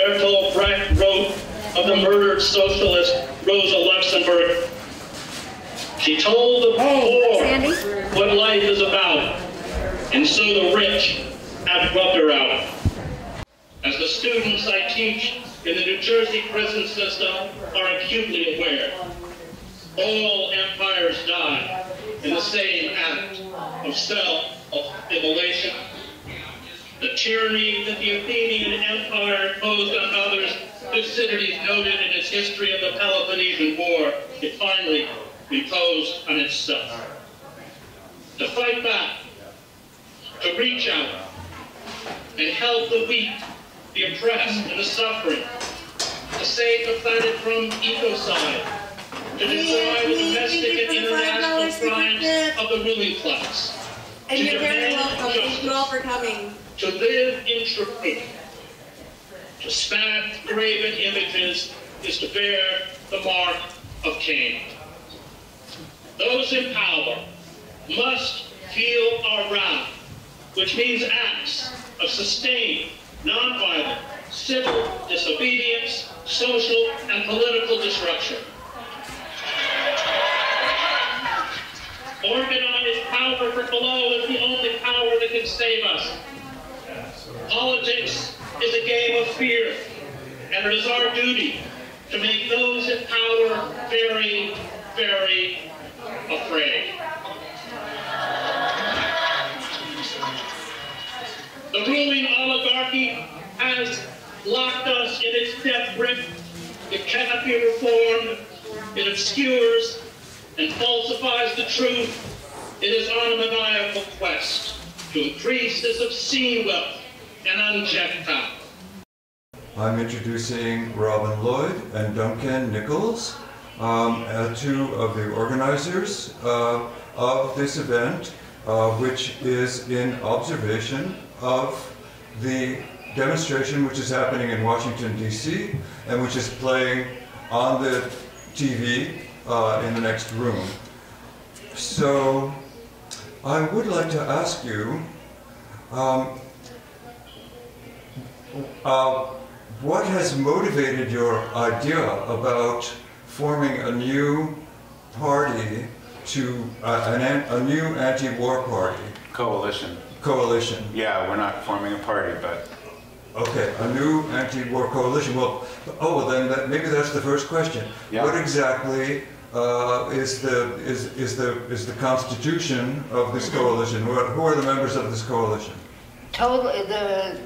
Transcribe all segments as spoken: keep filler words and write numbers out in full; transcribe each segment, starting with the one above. Bertolt Brecht wrote of the murdered socialist Rosa Luxemburg. She told the poor what life is about, and so the rich have rubbed her out. As the students I teach in the New Jersey prison system are acutely aware, all empires die in the same act of self-immolation. The tyranny that the Athenian Empire imposed on others, Thucydides noted in his history of the Peloponnesian War, it finally imposed on itself. To fight back, to reach out, and help the weak, the oppressed, and the suffering, to save the planet from ecocide, to destroy the domestic and international crimes of the ruling class. And to you're very welcome. Thank you all for coming. To live in truth. To smash graven images is to bear the mark of Cain. Those in power must feel our wrath, which means acts of sustained, nonviolent, civil disobedience, social and political disruption. Organized power from below is the only power that can save us. Politics is a game of fear, and it is our duty to make those in power very, very afraid. The ruling oligarchy has locked us in its death grip. It cannot be reformed. It obscures and falsifies the truth in its unmaniacal quest to increase this obscene wealth and unchecked power. I'm introducing Robin Lloyd and Duncan Nichols, um, uh, two of the organizers uh, of this event, uh, which is in observation of the demonstration which is happening in Washington, D C, and which is playing on the T V uh, in the next room. So I would like to ask you, um, uh, what has motivated your idea about forming a new party, to uh, an an, a new anti-war party? Coalition. Coalition. Yeah, we're not forming a party, but... Okay, a new anti-war coalition. Well, oh, then that, maybe that's the first question. Yeah. What exactly uh, is the is is the is the constitution of this coalition? Who are, who are the members of this coalition? Totally, the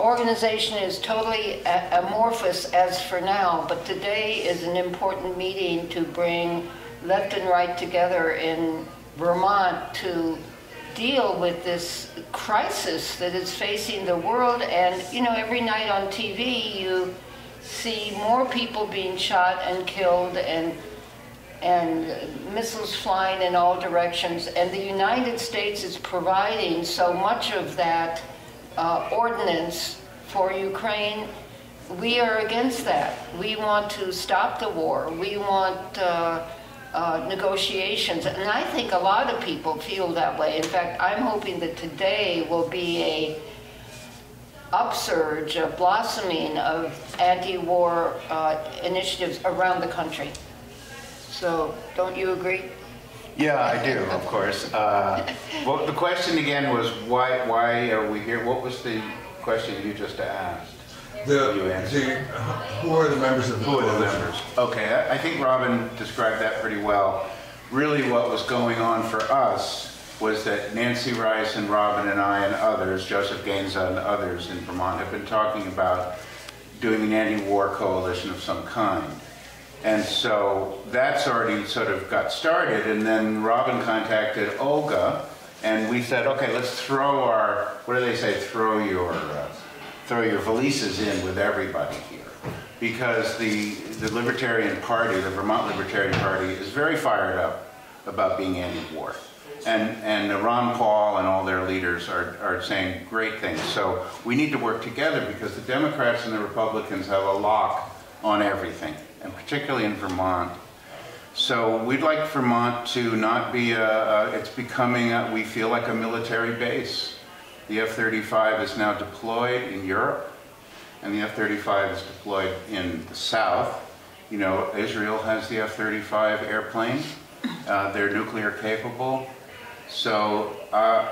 organization is totally amorphous as for now. But today is an important meeting to bring left and right together in Vermont to deal with this crisis that is facing the world. And you know, every night on T V you see more people being shot and killed, and and missiles flying in all directions, and the United States is providing so much of that uh, ordnance for Ukraine. We are against that. We want to stop the war. We want uh, Uh, negotiations, and I think a lot of people feel that way. In fact, I'm hoping that today will be a upsurge, a blossoming of anti-war uh, initiatives around the country. So, don't you agree? Yeah, I do, of course. Uh, well, the question again was why? Why are we here? What was the question you just asked? The, the, who are the members of the Who are the members? Okay, I, I think Robin described that pretty well. Really what was going on for us was that Nancy Rice and Robin and I and others, Joseph Gaines and others in Vermont, have been talking about doing an anti-war coalition of some kind. And so that's already sort of got started, and then Robin contacted Olga, and we said, okay, let's throw our, what do they say, throw your... Uh, throw your valises in with everybody here, because the, the Libertarian Party, the Vermont Libertarian Party, is very fired up about being anti-war. And, and Ron Paul and all their leaders are, are saying great things. So we need to work together, because the Democrats and the Republicans have a lock on everything, and particularly in Vermont. So we'd like Vermont to not be a, a it's becoming, a, we feel like a military base. The F thirty-five is now deployed in Europe, and the F thirty-five is deployed in the south. You know, Israel has the F thirty-five airplane. Uh, they're nuclear capable. So, uh,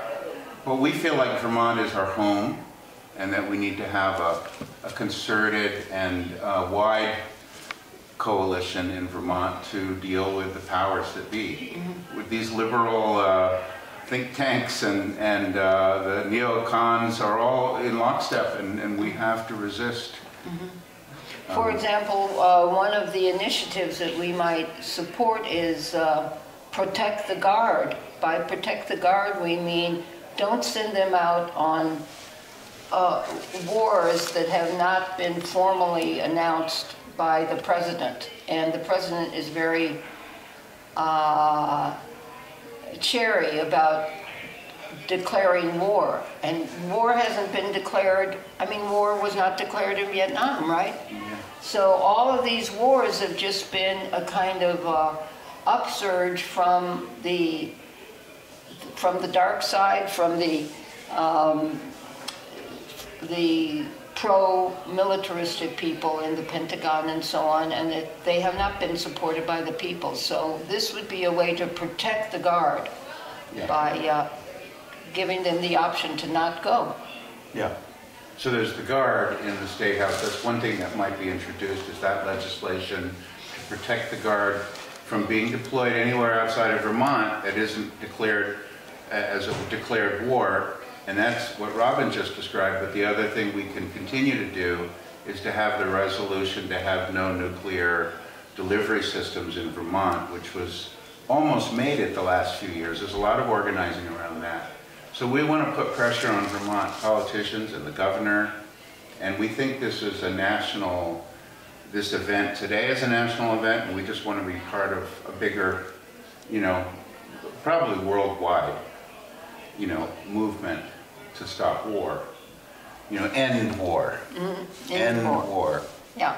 but we feel like Vermont is our home, and that we need to have a, a concerted and uh, wide coalition in Vermont to deal with the powers that be. With these liberal uh, think tanks and, and uh, the neocons are all in lockstep, and, and we have to resist. Mm-hmm. For example, uh, one of the initiatives that we might support is uh, Protect the Guard. By Protect the Guard, we mean don't send them out on uh, wars that have not been formally announced by the president. And the president is very uh, chary about declaring war. And war hasn't been declared. I mean, war was not declared in Vietnam, right? So all of these wars have just been a kind of uh, upsurge from the from the dark side, from the um, the pro-militaristic people in the Pentagon and so on, and that they have not been supported by the people. So this would be a way to protect the guard yeah. by uh, giving them the option to not go. Yeah. So there's the guard in the State House. That's one thing that might be introduced, is that legislation to protect the guard from being deployed anywhere outside of Vermont that isn't declared as a declared war. And that's what Robin just described. But the other thing we can continue to do is to have the resolution to have no nuclear delivery systems in Vermont, which was almost made it the last few years. There's a lot of organizing around that. So we want to put pressure on Vermont politicians and the governor, and we think this is a national, this event today is a national event, and we just want to be part of a bigger, you know, probably worldwide, you know, movement to stop war, you know, end war, mm-hmm. end, end war. war. Yeah.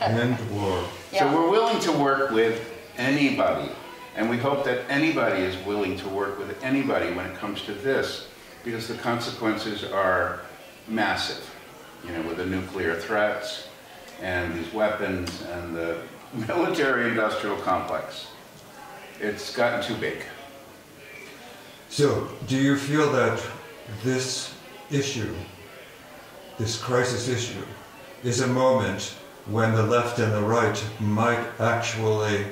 End war. Yeah. So we're willing to work with anybody. And we hope that anybody is willing to work with anybody when it comes to this, because the consequences are massive, you know, with the nuclear threats and these weapons and the military-industrial complex. It's gotten too big. So, do you feel that this issue, this crisis issue, is a moment when the left and the right might actually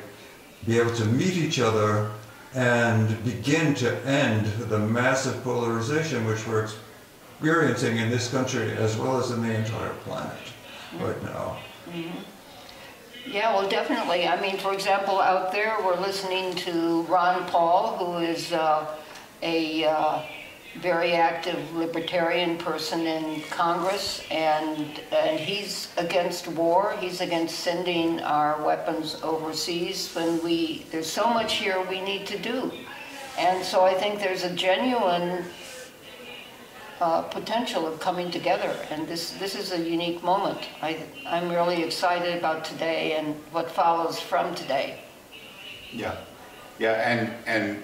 be able to meet each other and begin to end the massive polarization which we're experiencing in this country as well as in the entire planet right now? Mm-hmm. Yeah, well, definitely. I mean, for example, out there we're listening to Ron Paul, who is uh, a uh, very active libertarian person in Congress, and, and he's against war. He's against sending our weapons overseas when we, there's so much here we need to do. And so I think there's a genuine uh, potential of coming together, and this, this is a unique moment. I, I'm really excited about today and what follows from today. Yeah, yeah, and, and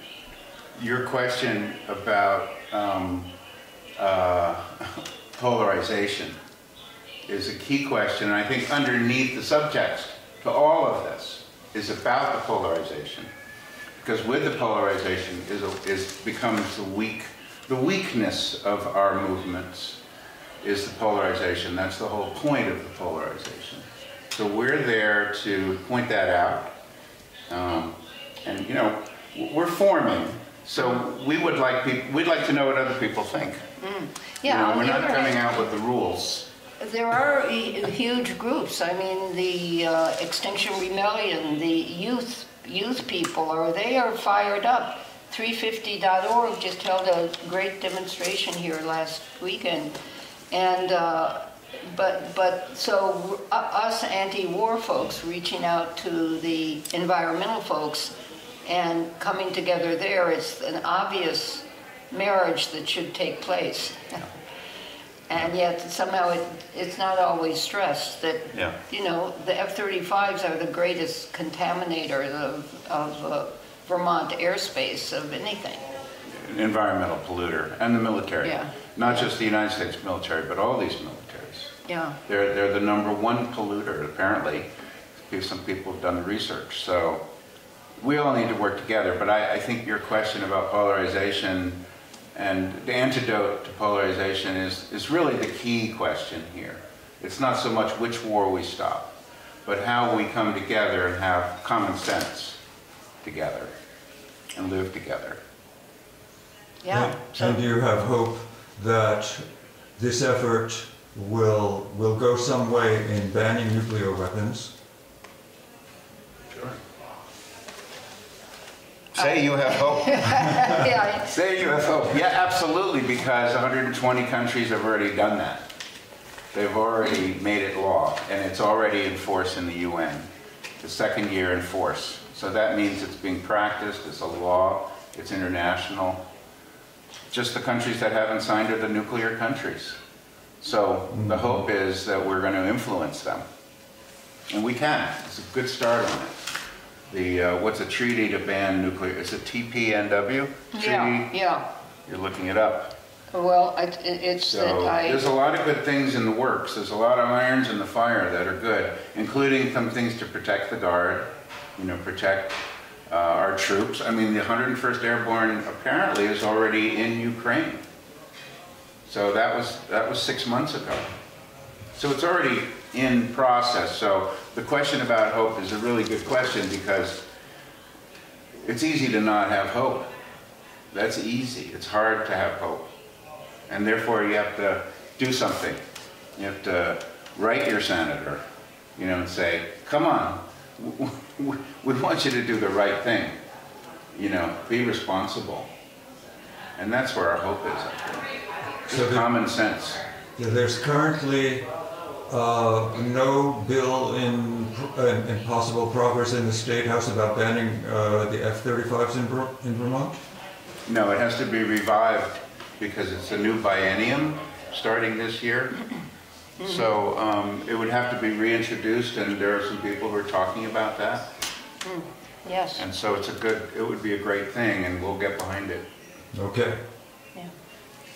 your question about Um, uh, polarization is a key question, and I think underneath the subtext to all of this is about the polarization, because with the polarization is, a, is becomes the weak, the weakness of our movements is the polarization. That's the whole point of the polarization. So we're there to point that out, um, and you know we're forming. So we would like people, we'd like to know what other people think. Mm. Yeah, you know, we're not coming hand, out with the rules. There are huge groups. I mean, the uh, Extinction Rebellion, the youth youth people, or they are fired up. three fifty dot org just held a great demonstration here last weekend, and uh, but but so uh, us anti-war folks reaching out to the environmental folks and coming together there is an obvious marriage that should take place. And yet somehow it, it's not always stressed that, yeah. you know, the F thirty-fives are the greatest contaminator of, of uh, Vermont airspace of anything. An environmental polluter, and the military. Yeah. Not yeah. just the United States military, but all these militaries. Yeah. They're, they're the number one polluter, apparently, because some people have done the research. So we all need to work together. But I, I think your question about polarization and the antidote to polarization is, is really the key question here. It's not so much which war we stop, but how we come together and have common sense together and live together. Yeah. And, and you have hope that this effort will will go some way in banning nuclear weapons? Sure. Say you have hope. Yeah. Say you have hope. Yeah, absolutely, because one hundred twenty countries have already done that. They've already made it law, and it's already in force in the U N. The second year in force. So that means it's being practiced, it's a law, it's international. Just the countries that haven't signed are the nuclear countries. So the hope is that we're going to influence them. And we can. It's a good start on it. The, uh, what's a treaty to ban nuclear? Is it T P N W? Yeah, treaty? Yeah. You're looking it up. Well, it, it's... So it, I, there's a lot of good things in the works. There's a lot of irons in the fire that are good, including some things to protect the Guard, you know, protect uh, our troops. I mean, the one hundred first Airborne apparently is already in Ukraine. So that was, that was six months ago. So it's already in process. So the question about hope is a really good question, because it's easy to not have hope. That's easy. It's hard to have hope. And therefore you have to do something. You have to write your senator, you know, and say, come on, we want you to do the right thing. You know, be responsible. And that's where our hope is, I think. So there, common sense. Yeah, there's currently uh, no bill in, uh, in possible progress in the State House about banning uh, the F thirty-fives in, in Vermont? No, it has to be revived because it's a new biennium starting this year. So um, it would have to be reintroduced, and there are some people who are talking about that. Mm. Yes. And so it's a good, it would be a great thing, and we'll get behind it. Okay.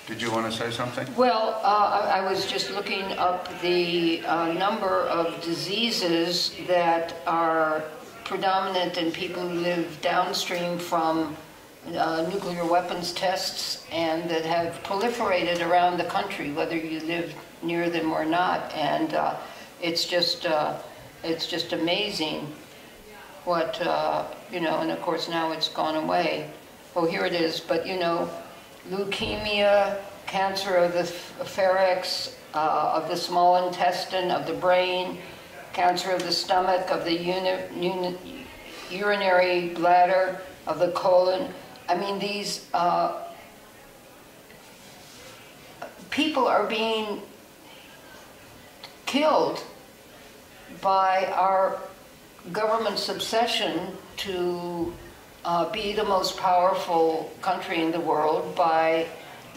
Did you want to say something? Well, uh, I was just looking up the uh, number of diseases that are predominant in people who live downstream from uh, nuclear weapons tests and that have proliferated around the country, whether you live near them or not. And uh, it's just uh, it's just amazing what, uh, you know, and of course now it's gone away. Oh, here it is, but you know, leukemia, cancer of the pharynx, uh, of the small intestine, of the brain, cancer of the stomach, of the uni uni urinary bladder, of the colon. I mean, these uh, people are being killed by our government's obsession to Uh, be the most powerful country in the world by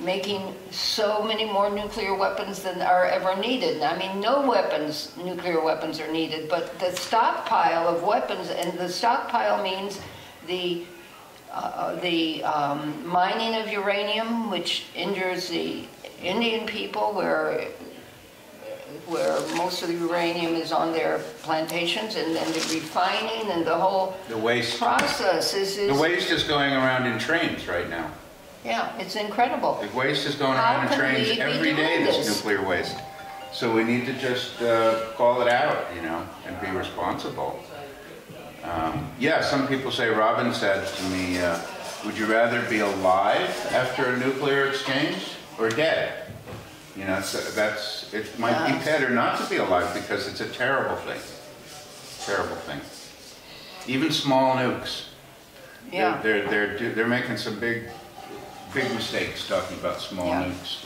making so many more nuclear weapons than are ever needed. I mean, no weapons, nuclear weapons are needed, but the stockpile of weapons, and the stockpile means the, uh, the um, mining of uranium, which injures the Indian people, where, where most of the uranium is on their plantations, and then the refining and the whole the waste. process is, is... The waste is going around in trains right now. Yeah, it's incredible. The waste is going How around in trains every day, this, this nuclear waste. So we need to just uh, call it out, you know, and be responsible. Um, yeah, some people say, Robin said to me, uh, would you rather be alive after a nuclear exchange or dead? You know, so that's, it might yeah. be better not to be alive, because it's a terrible thing. Terrible thing. Even small nukes. Yeah. They're, they're, they're, they're making some big, big mistakes talking about small yeah. nukes.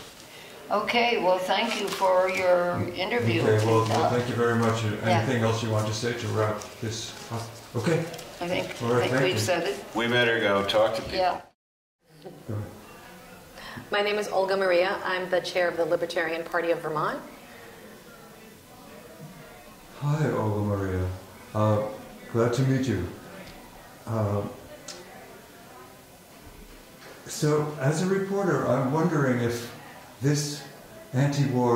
Okay, well, thank you for your interview. Okay, well, well thank you very much. Anything yeah. else you want to say to wrap this up? Okay. I think, right, I think we've you. said it. We better go talk to people. Yeah. Go ahead. My name is Olga Maria. I'm the chair of the Libertarian Party of Vermont. Hi, Olga Maria. Uh, glad to meet you. Uh, so, as a reporter, I'm wondering if this anti-war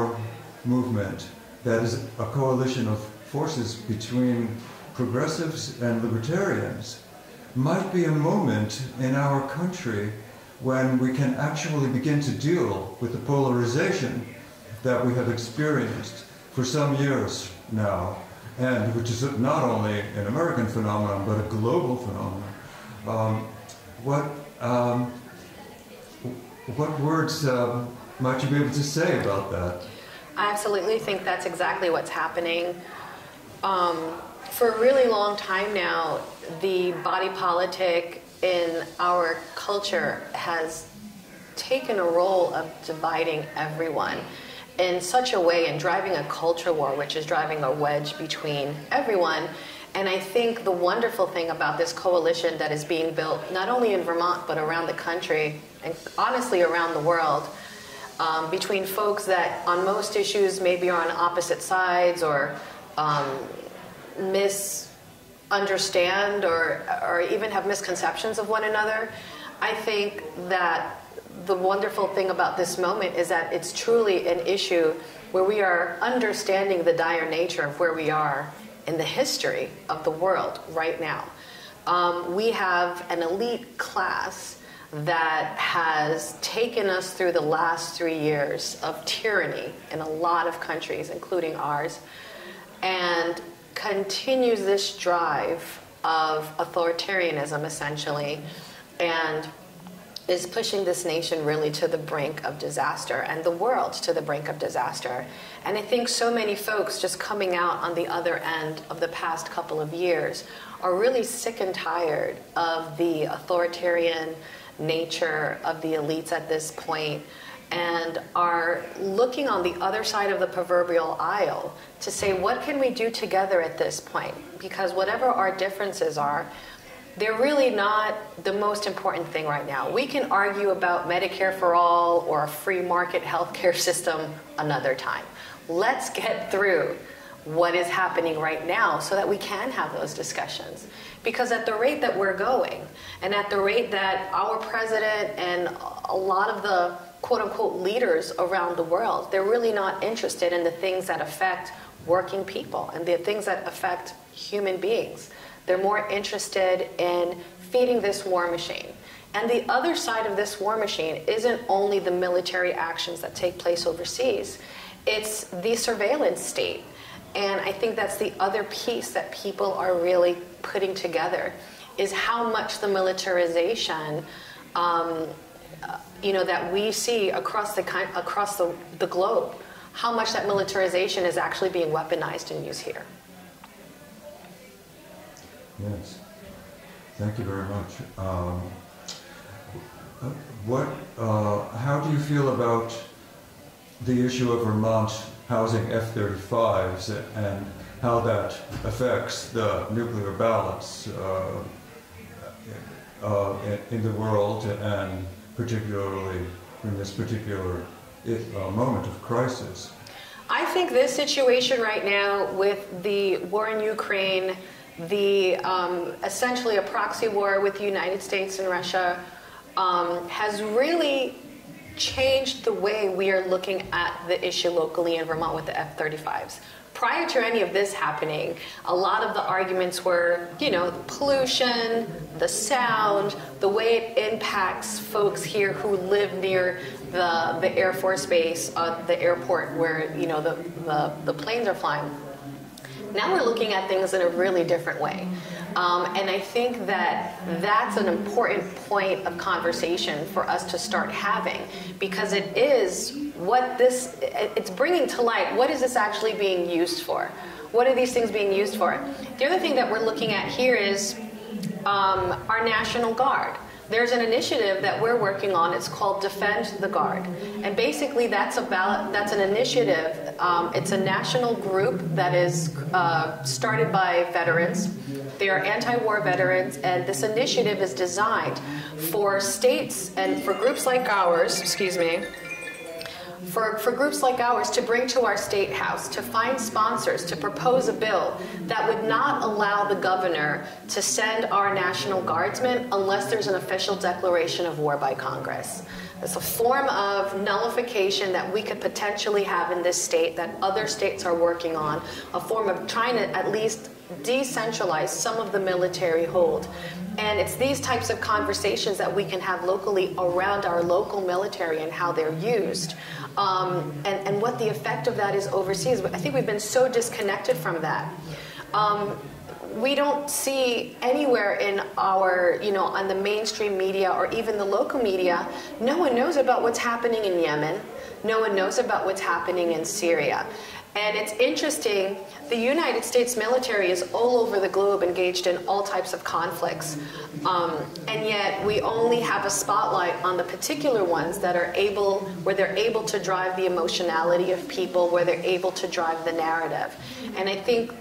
movement that is a coalition of forces between progressives and libertarians, might be a moment in our country when we can actually begin to deal with the polarization that we have experienced for some years now, and which is not only an American phenomenon, but a global phenomenon. Um, what, um, what words uh, might you be able to say about that? I absolutely think that's exactly what's happening. Um, for a really long time now, the body politic in our culture has taken a role of dividing everyone in such a way and driving a culture war, which is driving a wedge between everyone. And I think the wonderful thing about this coalition that is being built, not only in Vermont, but around the country, and honestly around the world, um, between folks that on most issues maybe are on opposite sides or um, misunderstand or, or even have misconceptions of one another. I think that the wonderful thing about this moment is that it's truly an issue where we are understanding the dire nature of where we are in the history of the world right now. Um, we have an elite class that has taken us through the last three years of tyranny in a lot of countries, including ours, and continues this drive of authoritarianism, essentially, and is pushing this nation really to the brink of disaster and the world to the brink of disaster. And I think so many folks just coming out on the other end of the past couple of years are really sick and tired of the authoritarian nature of the elites at this point and are looking on the other side of the proverbial aisle to say, what can we do together at this point? Because whatever our differences are, they're really not the most important thing right now. We can argue about Medicare for all or a free market healthcare system another time. Let's get through what is happening right now so that we can have those discussions. Because at the rate that we're going, and at the rate that our president and a lot of the quote-unquote leaders around the world, they're really not interested in the things that affect working people and the things that affect human beings. They're more interested in feeding this war machine. And the other side of this war machine isn't only the military actions that take place overseas, it's the surveillance state. And I think that's the other piece that people are really putting together, is how much the militarization um, you know, that we see across the, across the, the globe, how much that militarization is actually being weaponized and used here. Yes, thank you very much. Um, what, uh, how do you feel about the issue of Vermont housing F thirty-fives and how that affects the nuclear balance uh, uh, in, in the world, and particularly in this particular uh, moment of crisis? I think this situation right now with the war in Ukraine, the um, essentially a proxy war with the United States and Russia, um, has really changed the way we are looking at the issue locally in Vermont with the F thirty-fives. Prior to any of this happening, a lot of the arguments were, you know, the pollution, the sound, the way it impacts folks here who live near the, the Air Force Base, uh, the airport where, you know, the, the, the planes are flying. Now we're looking at things in a really different way. Um, and I think that that's an important point of conversation for us to start having, because it is what this, it's bringing to light, what is this actually being used for? What are these things being used for? The other thing that we're looking at here is um, our National Guard. There's an initiative that we're working on. It's called Defend the Guard. And basically that's about, that's an initiative. Um, it's a national group that is uh, started by veterans. They are anti-war veterans, and this initiative is designed for states and for groups like ours, excuse me, for, for groups like ours to bring to our state house, to find sponsors, to propose a bill that would not allow the governor to send our National Guardsmen unless there's an official declaration of war by Congress. It's a form of nullification that we could potentially have in this state that other states are working on, a form of trying to at least decentralize some of the military hold. And it's these types of conversations that we can have locally around our local military and how they're used, um, and, and what the effect of that is overseas. I think we've been so disconnected from that. Um, we don't see anywhere in our, you know, on the mainstream media or even the local media, no one knows about what's happening in Yemen. No one knows about what's happening in Syria. And it's interesting, the United States military is all over the globe engaged in all types of conflicts. Um, and yet we only have a spotlight on the particular ones that are able, where they're able to drive the emotionality of people, where they're able to drive the narrative. And I think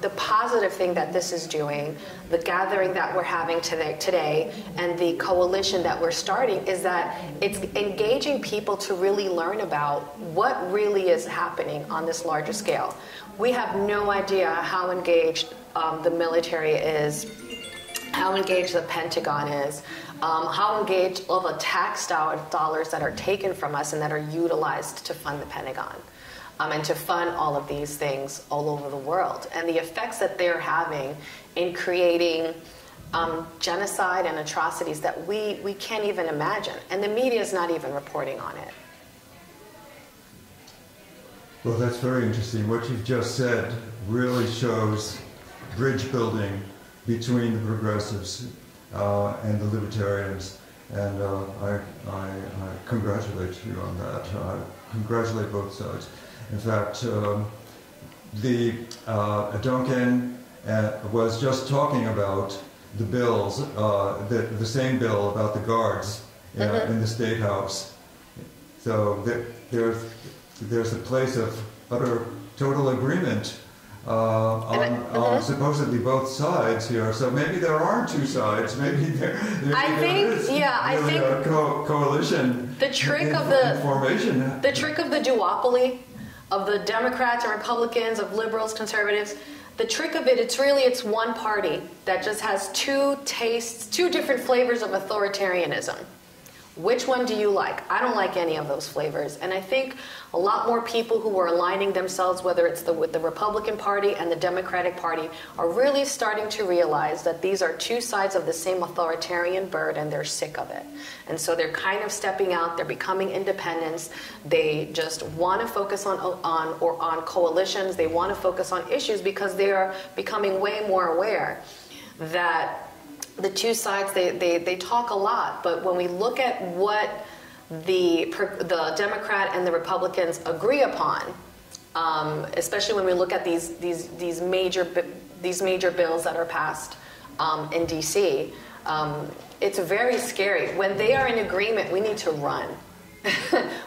the positive thing that this is doing, the gathering that we're having today, today and the coalition that we're starting, is that it's engaging people to really learn about what really is happening on this larger scale. We have no idea how engaged um, the military is, how engaged the Pentagon is, um, how engaged all the tax dollars that are taken from us and that are utilized to fund the Pentagon. Um, and to fund all of these things all over the world. And the effects that they're having in creating um, genocide and atrocities that we, we can't even imagine. And the media is not even reporting on it. Well, that's very interesting. What you've just said really shows bridge building between the progressives uh, and the libertarians. And uh, I, I, I congratulate you on that. I congratulate both sides. In fact, um, the, uh, Duncan uh, was just talking about the bills, uh, the, the same bill about the guards uh, mm-hmm. in the State House. So there, there's, there's a place of utter, total agreement uh, on, mm-hmm. on supposedly both sides here. So maybe there aren't two sides. Maybe there, maybe I there think, is yeah, really I think a co coalition the trick in, of the, formation. The trick of the duopoly of the Democrats and Republicans, of liberals, conservatives, the trick of it, it's really, it's one party that just has two tastes, two different flavors of authoritarianism. Which one do you like? I don't like any of those flavors. And I think a lot more people who are aligning themselves, whether it's the, with the Republican Party and the Democratic Party, are really starting to realize that these are two sides of the same authoritarian bird and they're sick of it. And so they're kind of stepping out, they're becoming independents, they just want to focus on, on, or on coalitions, they want to focus on issues because they are becoming way more aware that the two sides, they, they, they talk a lot, but when we look at what the, the Democrat and the Republicans agree upon, um, especially when we look at these, these, these, major, these major bills that are passed um, in D C, um, it's very scary. When they are in agreement, we need to run.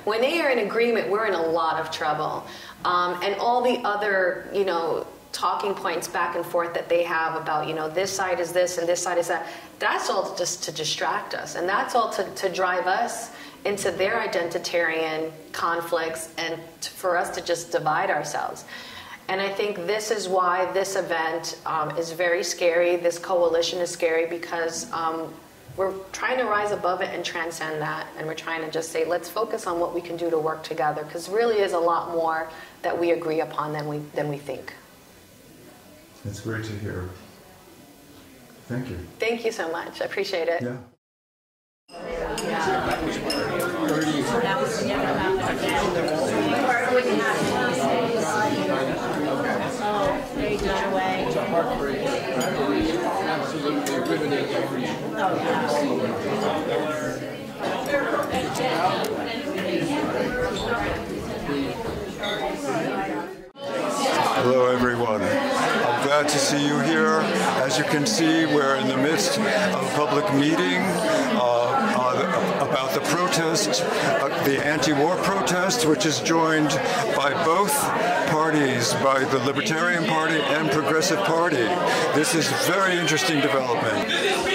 When they are in agreement, we're in a lot of trouble. Um, and all the other, you know, talking points back and forth that they have about, you know, this side is this and this side is that, that's all just to distract us. And that's all to, to drive us into their identitarian conflicts and for us to just divide ourselves. And I think this is why this event um, is very scary. This coalition is scary because um, we're trying to rise above it and transcend that. And we're trying to just say, let's focus on what we can do to work together, because really is a lot more that we agree upon than we, than we think. It's great to hear. Thank you. Thank you so much. I appreciate it. Yeah. Hello, everyone. Glad to see you here. As you can see, we're in the midst of a public meeting uh, uh, about the protest, uh, the anti-war protest, which is joined by both parties, by the Libertarian Party and Progressive Party. This is a very interesting development.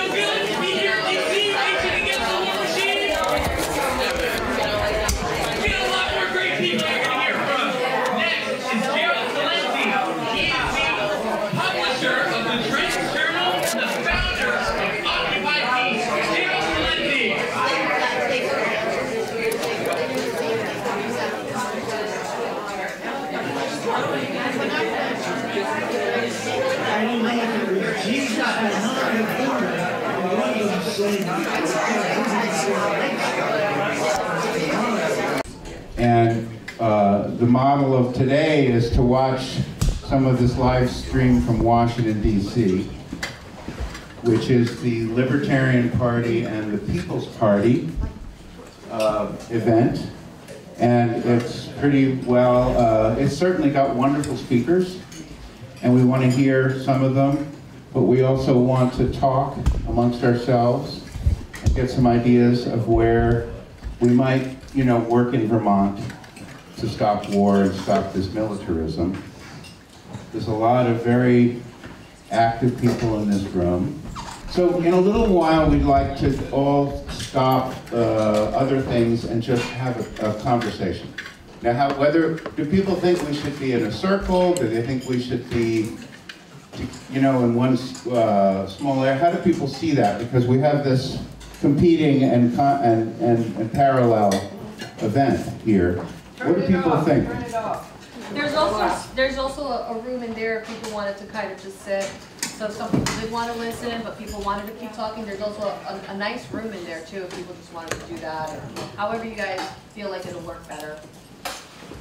model of today is to watch some of this live stream from Washington, D C, which is the Libertarian Party and the People's Party uh, event. And it's pretty well, uh, it's certainly got wonderful speakers, and we want to hear some of them, but we also want to talk amongst ourselves and get some ideas of where we might, you know, work in Vermont to stop war and stop this militarism. There's a lot of very active people in this room. So in a little while, we'd like to all stop uh, other things and just have a, a conversation. Now, how, whether, do people think we should be in a circle? Do they think we should be, you know, in one uh, small area? How do people see that? Because we have this competing and, con and, and, and parallel event here. Turn what do people off. think? Turn it off. There's also there's also a, a room in there if people wanted to kind of just sit. So some people did want to listen, but people wanted to keep talking. There's also a, a, a nice room in there too if people just wanted to do that. Or however you guys feel like it'll work better.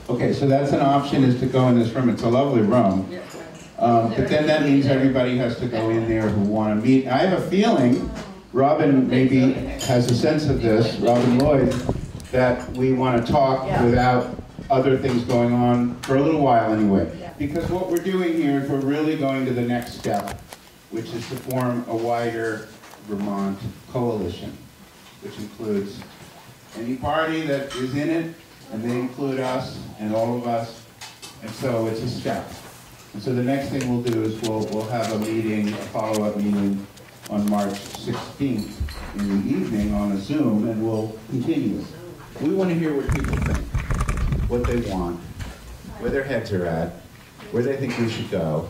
Okay, so that's an option, is to go in this room. It's a lovely room. Yeah. Um, but then that means everybody has to go in there who want to meet. I have a feeling, Robin maybe has a sense of this, Robin Lloyd, that we want to talk yeah. without other things going on for a little while anyway. Yeah. Because what we're doing here is we're really going to the next step, which is to form a wider Vermont coalition, which includes any party that is in it, and they include us and all of us, and so it's a step. And so the next thing we'll do is we'll, we'll have a meeting, a follow-up meeting on March sixteenth in the evening on a Zoom, and we'll continue. We want to hear what people think, what they want, where their heads are at, where they think we should go,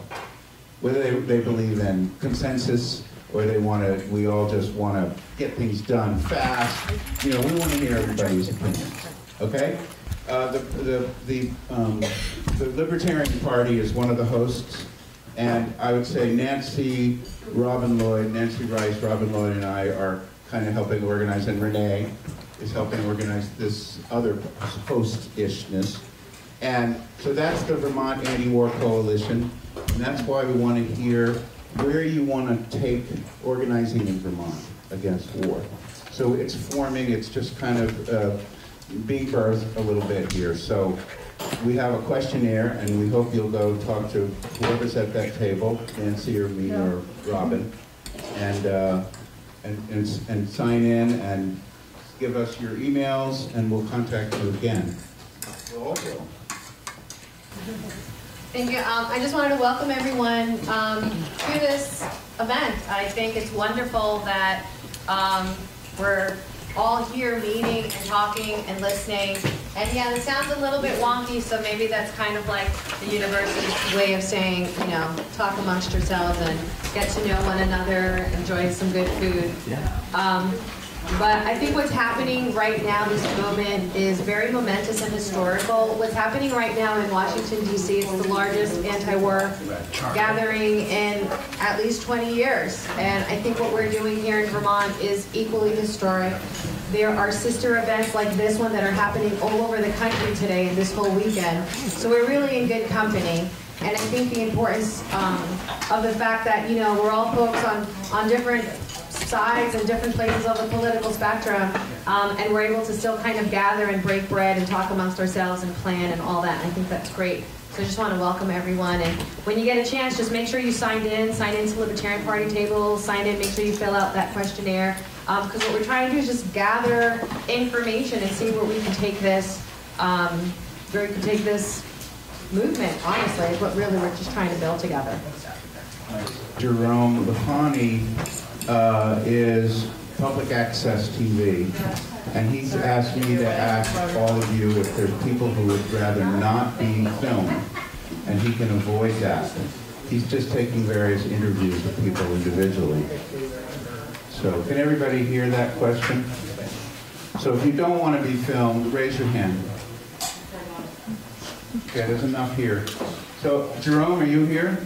whether they, they believe in consensus, or they want to, we all just want to get things done fast. You know, we want to hear everybody's opinions, okay? Uh, the the the, um, the Libertarian Party is one of the hosts, and I would say Nancy, Robin Lloyd, Nancy Rice, Robin Lloyd, and I are kind of helping organize, and Renee is helping organize this other host-ishness. And so that's the Vermont Anti-War Coalition, and that's why we want to hear where you want to take organizing in Vermont against war. So it's forming, it's just kind of uh, being birthed a little bit here. So we have a questionnaire, and we hope you'll go talk to whoever's at that table, Nancy or me yeah. or Robin, and, uh, and, and, and sign in and give us your emails, and we'll contact you again. We'll also. Thank you. Um, I just wanted to welcome everyone um, to this event. I think it's wonderful that um, we're all here meeting and talking and listening. And yeah, it sounds a little bit wonky, so maybe that's kind of like the university's way of saying, you know, talk amongst yourselves and get to know one another, enjoy some good food. Yeah. Um, but I think what's happening right now, this moment, is very momentous and historical. What's happening right now in Washington, D C is the largest anti-war gathering in at least twenty years. And I think what we're doing here in Vermont is equally historic. There are sister events like this one that are happening all over the country today and this whole weekend. So we're really in good company. And I think the importance um, of the fact that, you know, we're all folks on, on different sides and different places on the political spectrum, um, and we're able to still kind of gather and break bread and talk amongst ourselves and plan and all that. And I think that's great. So I just want to welcome everyone. And when you get a chance, just make sure you signed in, sign in to Libertarian Party table, sign in, make sure you fill out that questionnaire. Um, because what we're trying to do is just gather information and see where we can take this, um, where we can take this movement, honestly, is what really we're just trying to build together. Jerome Lipani uh, is Public Access T V, and he's asked me to ask all of you if there's people who would rather not be filmed, and he can avoid that. He's just taking various interviews with people individually. So can everybody hear that question? So if you don't want to be filmed, raise your hand. Okay, there's enough here. So Jerome, are you here?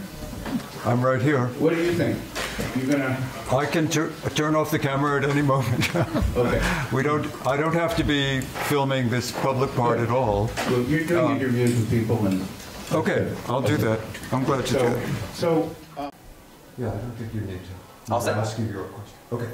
I'm right here. What do you think? You're gonna. I can tur turn off the camera at any moment. Okay. We don't. I don't have to be filming this public part at all. Well, you're doing um, interviews with people, and. Okay, I'll do that. I'm glad so, you did. So. Uh, yeah, I don't think you need to. I'll ask you your question. Okay.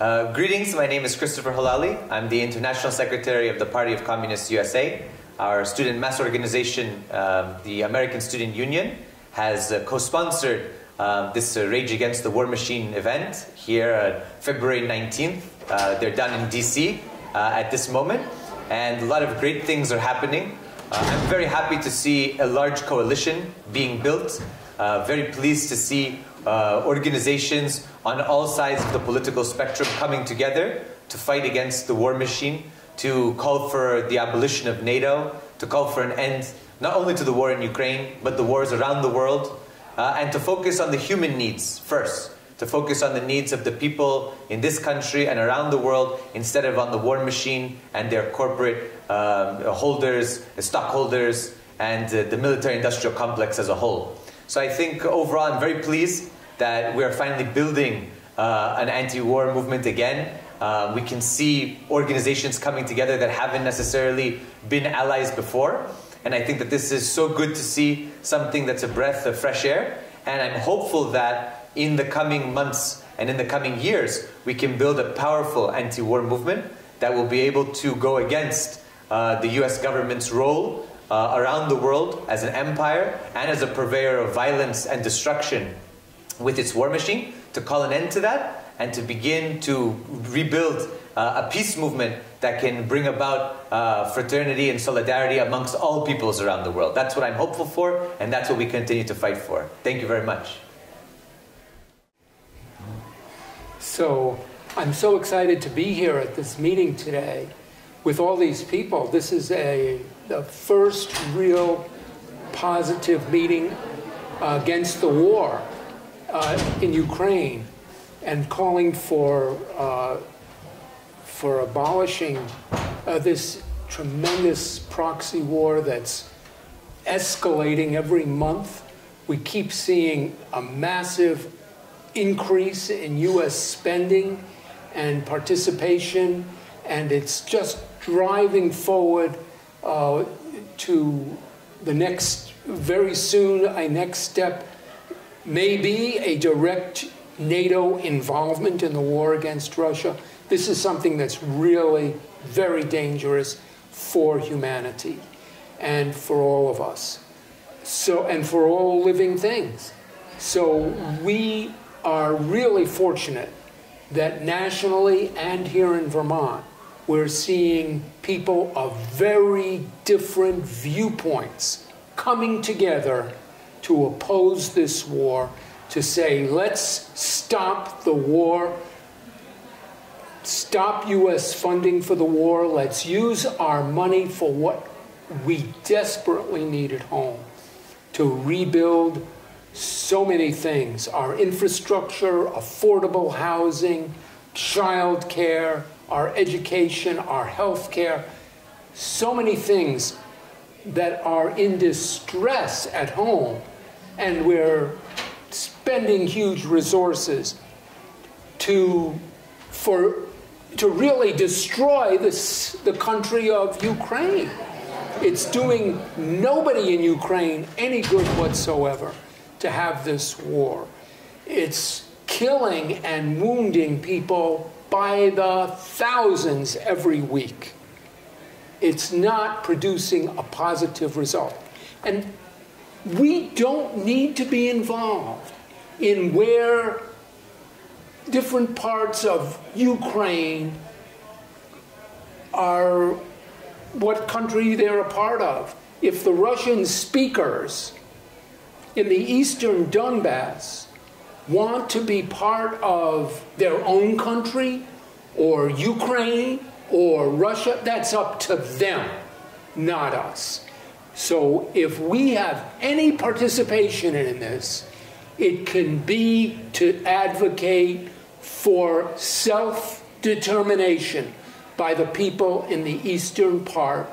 Uh, greetings. My name is Christopher Halali. I'm the International Secretary of the Party of Communists U S A. Our student mass organization, uh, the American Student Union, has uh, co-sponsored uh, this uh, Rage Against the War Machine event here on February nineteenth. Uh, they're down in D C uh, at this moment, and a lot of great things are happening. Uh, I'm very happy to see a large coalition being built. Uh, very pleased to see uh, organizations on all sides of the political spectrum coming together to fight against the war machine, to call for the abolition of NATO, to call for an end not only to the war in Ukraine, but the wars around the world, uh, and to focus on the human needs first, to focus on the needs of the people in this country and around the world instead of on the war machine and their corporate Um, holders, stockholders, and uh, the military-industrial complex as a whole. So I think overall I'm very pleased that we are finally building uh, an anti-war movement again. Uh, we can see organizations coming together that haven't necessarily been allies before. And I think that this is so good to see something that's a breath of fresh air. And I'm hopeful that in the coming months and in the coming years, we can build a powerful anti-war movement that will be able to go against Uh, the U S government's role uh, around the world as an empire and as a purveyor of violence and destruction with its war machine, to call an end to that and to begin to rebuild uh, a peace movement that can bring about uh, fraternity and solidarity amongst all peoples around the world. That's what I'm hopeful for, and that's what we continue to fight for. Thank you very much. So I'm so excited to be here at this meeting today with all these people. This is a, the first real positive meeting uh, against the war uh, in Ukraine, and calling for, uh, for abolishing uh, this tremendous proxy war that's escalating every month. We keep seeing a massive increase in U S spending and participation, and it's just driving forward uh, to the next, very soon, a next step may be a direct NATO involvement in the war against Russia. This is something that's really very dangerous for humanity and for all of us, so, and for all living things. So we are really fortunate that nationally and here in Vermont, we're seeing people of very different viewpoints coming together to oppose this war, to say, let's stop the war, stop U S funding for the war, let's use our money for what we desperately need at home, to rebuild so many things, our infrastructure, affordable housing, child care, our education, our health care, so many things that are in distress at home, and we're spending huge resources to, for, to really destroy this, the country of Ukraine. It's doing nobody in Ukraine any good whatsoever to have this war. It's killing and wounding people by the thousands every week. It's not producing a positive result. And we don't need to be involved in where different parts of Ukraine are, what country they're a part of. If the Russian speakers in the eastern Donbass want to be part of their own country or Ukraine or Russia, that's up to them, not us. So if we have any participation in this, it can be to advocate for self-determination by the people in the eastern part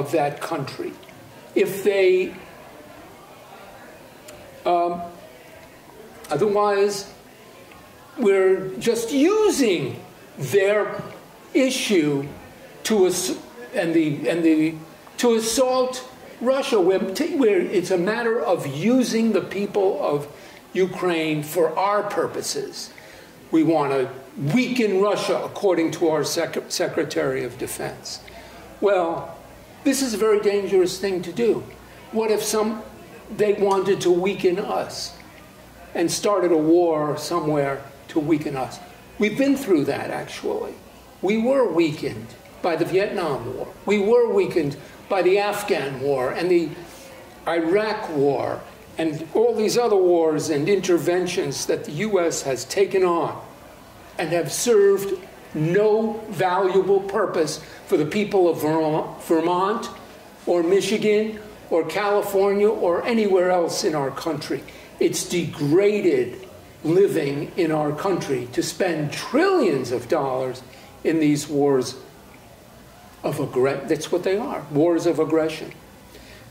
of that country. If they um, Otherwise, we're just using their issue to ass and the and the to assault Russia, where, where it's a matter of using the people of Ukraine for our purposes. We want to weaken Russia, according to our sec Secretary of Defense. Well, this is a very dangerous thing to do. What if some they wanted to weaken us and started a war somewhere to weaken us? We've been through that, actually. We were weakened by the Vietnam War. We were weakened by the Afghan War and the Iraq War and all these other wars and interventions that the U S has taken on and have served no valuable purpose for the people of Vermont or Michigan or California or anywhere else in our country. It's degraded living in our country to spend trillions of dollars in these wars of aggression. That's what they are, wars of aggression.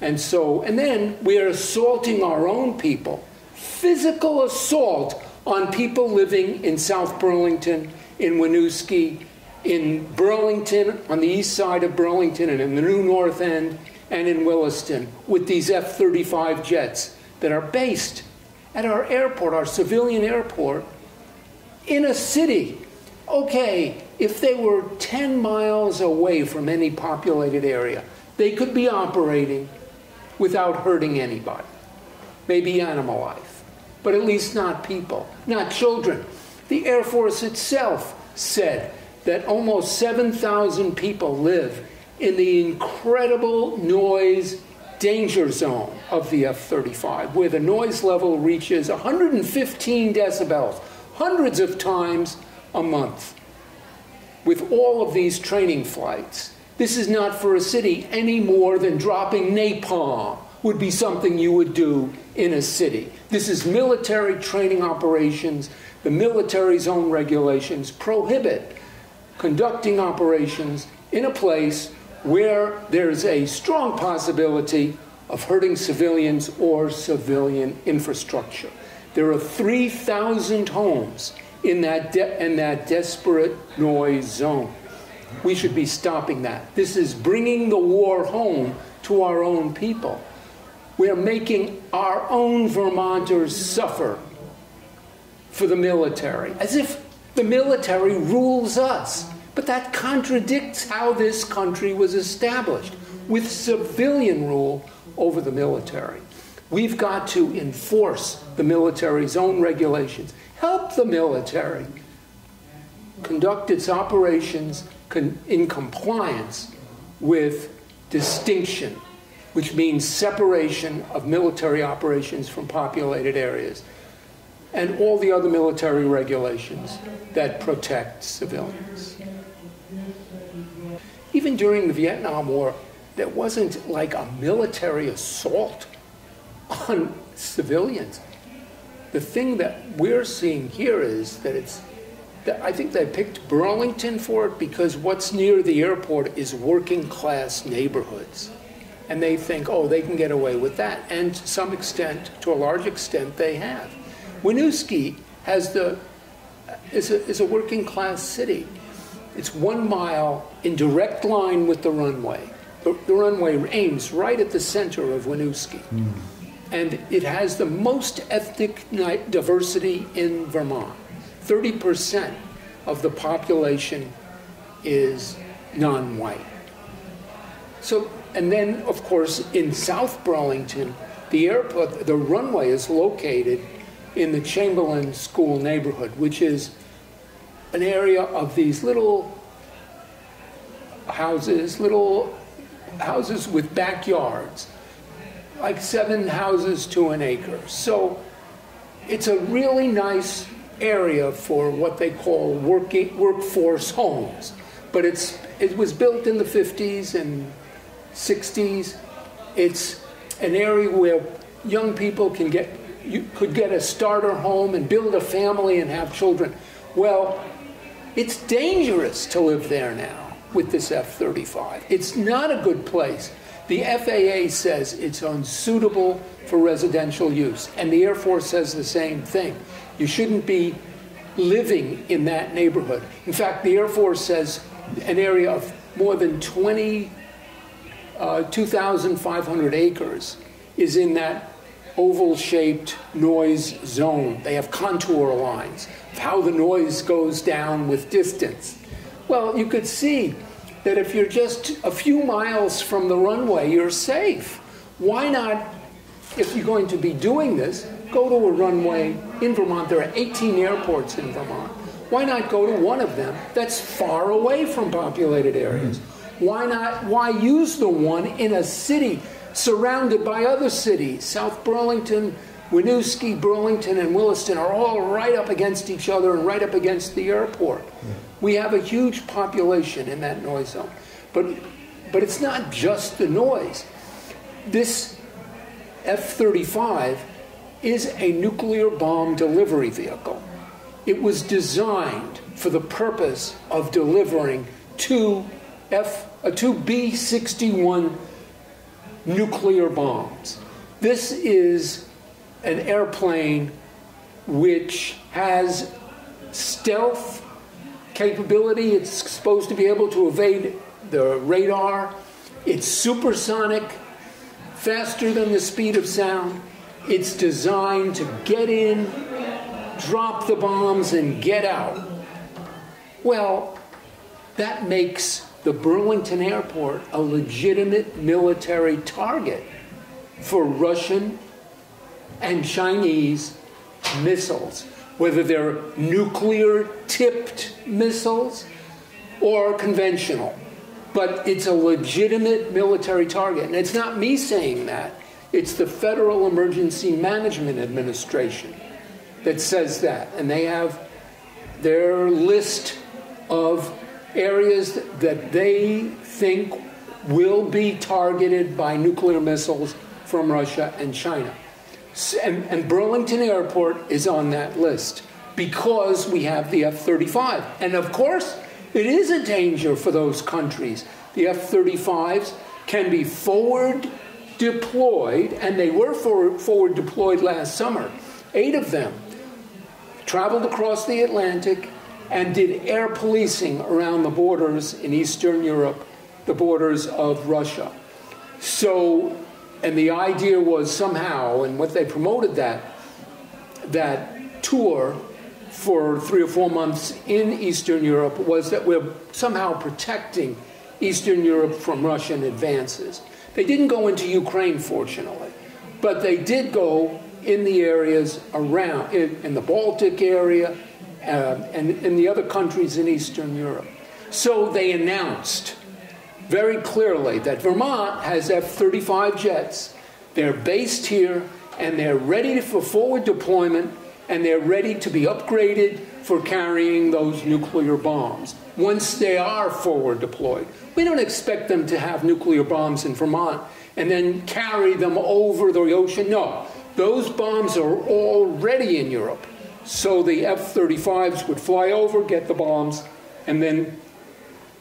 And so, and then we are assaulting our own people, physical assault on people living in South Burlington, in Winooski, in Burlington, on the east side of Burlington, and in the New North End, and in Williston, with these F thirty-five jets that are based at our airport, our civilian airport, in a city. Okay, if they were ten miles away from any populated area, they could be operating without hurting anybody, maybe animal life, but at least not people, not children. The Air Force itself said that almost seven thousand people live in the incredible noise danger zone of the F thirty-five, where the noise level reaches one hundred fifteen decibels, hundreds of times a month, with all of these training flights. This is not for a city any more than dropping napalm would be something you would do in a city. This is military training operations. The military's own regulations prohibit conducting operations in a place where there's a strong possibility of hurting civilians or civilian infrastructure. There are three thousand homes in that, de in that desperate noise zone. We should be stopping that. This is bringing the war home to our own people. We are making our own Vermonters suffer for the military, as if the military rules us. But that contradicts how this country was established, with civilian rule over the military. We've got to enforce the military's own regulations, help the military conduct its operations in compliance with distinction, which means separation of military operations from populated areas, and all the other military regulations that protect civilians. Even during the Vietnam War, there wasn't like a military assault on civilians. The thing that we're seeing here is that it's, that I think they picked Burlington for it because what's near the airport is working class neighborhoods. And they think, oh, they can get away with that. And to some extent, to a large extent, they have. Winooski has the, is a, is a working class city. It's one mile in direct line with the runway. The, the runway aims right at the center of Winooski. Mm. And it has the most ethnic diversity in Vermont. thirty percent of the population is non-white. So, and then, of course, in South Burlington, the airport, the runway is located in the Chamberlain School neighborhood, which is an area of these little houses, little houses with backyards, like seven houses to an acre. So it's a really nice area for what they call working, workforce homes. But it's, it was built in the fifties and sixties. It's an area where young people can get you could get a starter home and build a family and have children. Well, it's dangerous to live there now with this F thirty-five. It's not a good place. The F A A says it's unsuitable for residential use, and the Air Force says the same thing. You shouldn't be living in that neighborhood. In fact, the Air Force says an area of more than twenty-two thousand five hundred acres is in that oval-shaped noise zone. They have contour lines of how the noise goes down with distance. Well, you could see that if you're just a few miles from the runway, you're safe. Why not, if you're going to be doing this, go to a runway in Vermont? There are eighteen airports in Vermont. Why not go to one of them that's far away from populated areas? Why not, why use the one in a city surrounded by other cities? South Burlington, Winooski, Burlington, and Williston are all right up against each other and right up against the airport. We have a huge population in that noise zone. But, but it's not just the noise. This F thirty-five is a nuclear bomb delivery vehicle. It was designed for the purpose of delivering two F, uh, two B sixty-one nuclear bombs. This is an airplane which has stealth capability. It's supposed to be able to evade the radar. It's supersonic, faster than the speed of sound. It's designed to get in, drop the bombs, and get out. Well, that makes the Burlington airport a legitimate military target for Russian and Chinese missiles, whether they're nuclear-tipped missiles or conventional. But it's a legitimate military target. And it's not me saying that. It's the Federal Emergency Management Administration that says that. And they have their list of areas that they think will be targeted by nuclear missiles from Russia and China. And, and Burlington Airport is on that list because we have the F thirty-five. And of course, it is a danger for those countries. The F thirty-fives can be forward deployed, and they were forward, forward deployed last summer. Eight of them traveled across the Atlantic and did air policing around the borders in Eastern Europe, the borders of Russia. So, and the idea was somehow, and what they promoted that, that tour for three or four months in Eastern Europe was that we're somehow protecting Eastern Europe from Russian advances. They didn't go into Ukraine, fortunately, but they did go in the areas around, in, in the Baltic area, Uh, and in the other countries in Eastern Europe. So they announced very clearly that Vermont has F thirty-five jets. They're based here, and they're ready for forward deployment, and they're ready to be upgraded for carrying those nuclear bombs once they are forward deployed. We don't expect them to have nuclear bombs in Vermont and then carry them over the ocean. No, those bombs are already in Europe. So the F thirty-fives would fly over, get the bombs, and then,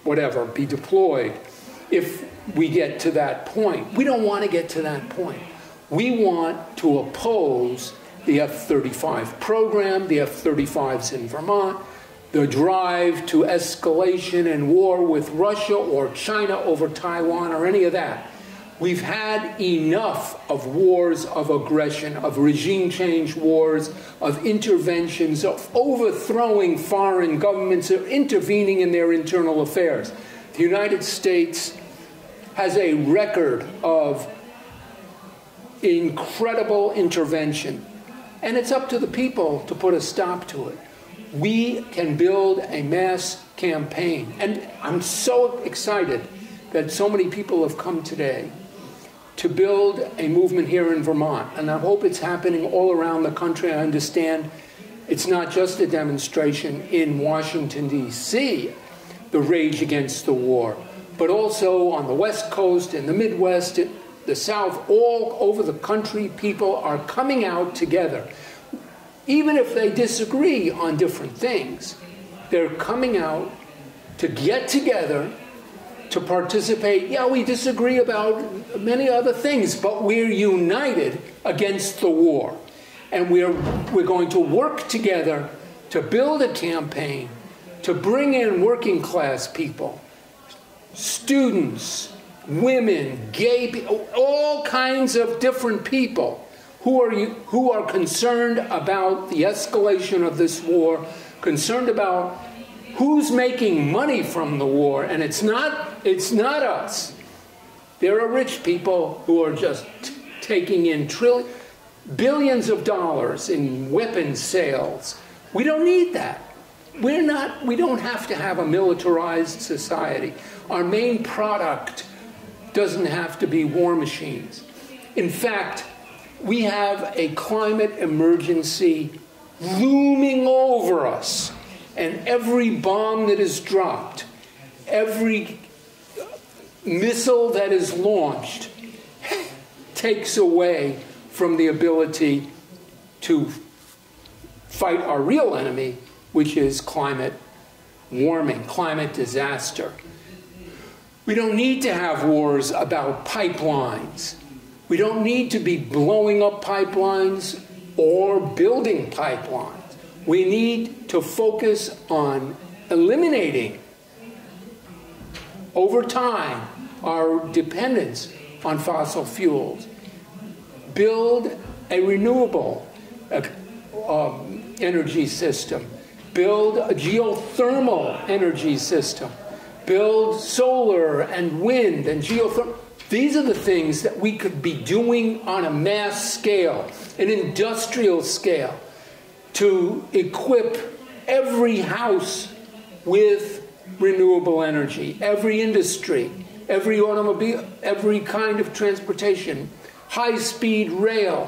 whatever, be deployed if we get to that point. We don't want to get to that point. We want to oppose the F thirty-five program, the F thirty-fives in Vermont, the drive to escalation and war with Russia or China over Taiwan or any of that. We've had enough of wars of aggression, of regime change wars, of interventions, of overthrowing foreign governments, of intervening in their internal affairs. The United States has a record of incredible intervention, and it's up to the people to put a stop to it. We can build a mass campaign, and I'm so excited that so many people have come today to build a movement here in Vermont. And I hope it's happening all around the country. I understand it's not just a demonstration in Washington, D C, the Rage Against the War, but also on the West Coast, in the Midwest, in the South, all over the country, people are coming out together. Even if they disagree on different things, they're coming out to get together to participate. Yeah, we disagree about many other things, but we're united against the war. And we're, we're going to work together to build a campaign, to bring in working class people, students, women, gay people, all kinds of different people who are, who are concerned about the escalation of this war, concerned about who's making money from the war. And it's not, it's not us. There are rich people who are just t taking in trillions, billions of dollars in weapons sales. We don't need that. We're not, we don't have to have a militarized society. Our main product doesn't have to be war machines. In fact, we have a climate emergency looming over us. And every bomb that is dropped, every missile that is launched, takes away from the ability to fight our real enemy, which is climate warming, climate disaster. We don't need to have wars about pipelines. We don't need to be blowing up pipelines or building pipelines. We need to focus on eliminating, over time, our dependence on fossil fuels. Build a renewable uh, um, energy system. Build a geothermal energy system. Build solar and wind and geothermal. These are the things that we could be doing on a mass scale, an industrial scale, to equip every house with renewable energy, every industry, every automobile, every kind of transportation, high-speed rail.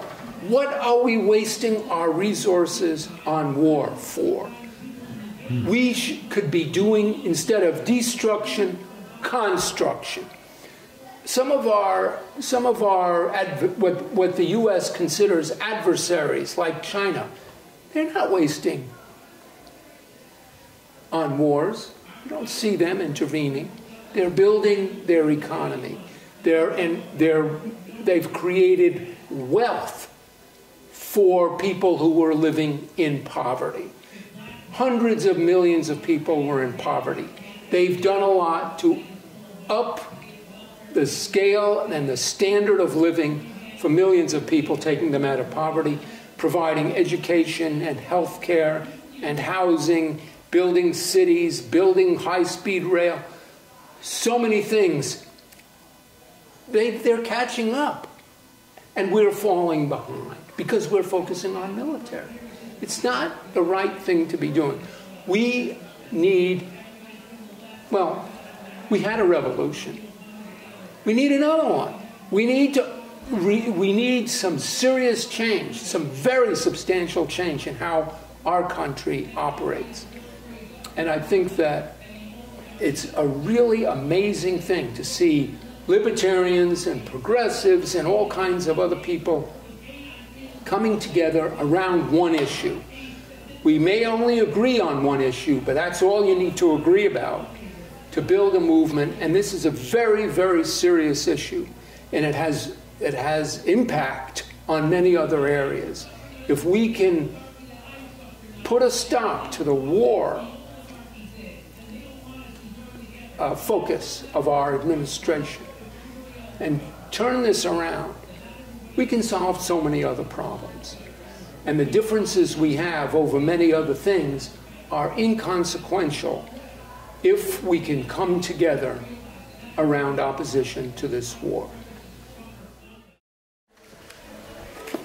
What are we wasting our resources on war for? We sh could be doing, instead of destruction, construction. Some of our, some of our what, what the U S considers adversaries, like China, they're not wasting on wars. You don't see them intervening. They're building their economy. They're, and they're, they've created wealth for people who were living in poverty. Hundreds of millions of people were in poverty. They've done a lot to up the scale and the standard of living for millions of people, taking them out of poverty, providing education and health care and housing, building cities, building high-speed rail, so many things. They, they're catching up, and we're falling behind because we're focusing on military. It's not the right thing to be doing. We need, well, we had a revolution. We need another one. We need, to, we need some serious change, some very substantial change in how our country operates. And I think that it's a really amazing thing to see libertarians and progressives and all kinds of other people coming together around one issue. We may only agree on one issue, but that's all you need to agree about to build a movement. And this is a very, very serious issue. And it has, it has impact on many other areas. If we can put a stop to the war uh, focus of our administration and turn this around, we can solve so many other problems. And the differences we have over many other things are inconsequential if we can come together around opposition to this war.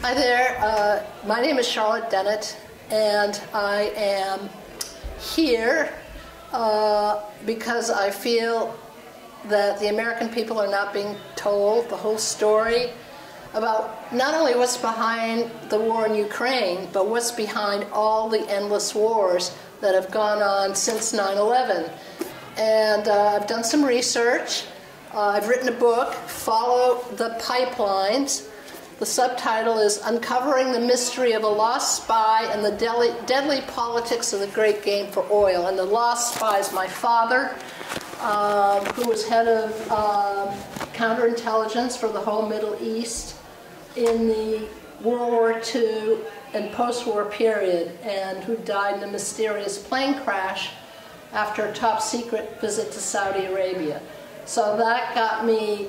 Hi there. Uh, my name is Charlotte Dennett, and I am here uh, because I feel that the American people are not being told the whole story about not only what's behind the war in Ukraine, but what's behind all the endless wars that have gone on since nine eleven. And uh, I've done some research. Uh, I've written a book, Follow the Pipelines. The subtitle is Uncovering the Mystery of a Lost Spy and the Deadly Politics of the Great Game for Oil. And the lost spy is my father, um, who was head of um, counterintelligence for the whole Middle East in the World War Two and post-war period, and who died in a mysterious plane crash after a top-secret visit to Saudi Arabia. So that got me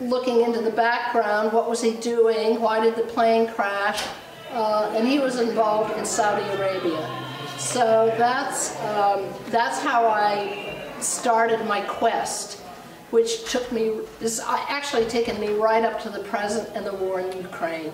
looking into the background. What was he doing? Why did the plane crash? Uh, and he was involved in Saudi Arabia. So that's, um, that's how I started my quest, which took me, is actually taken me right up to the present and the war in Ukraine.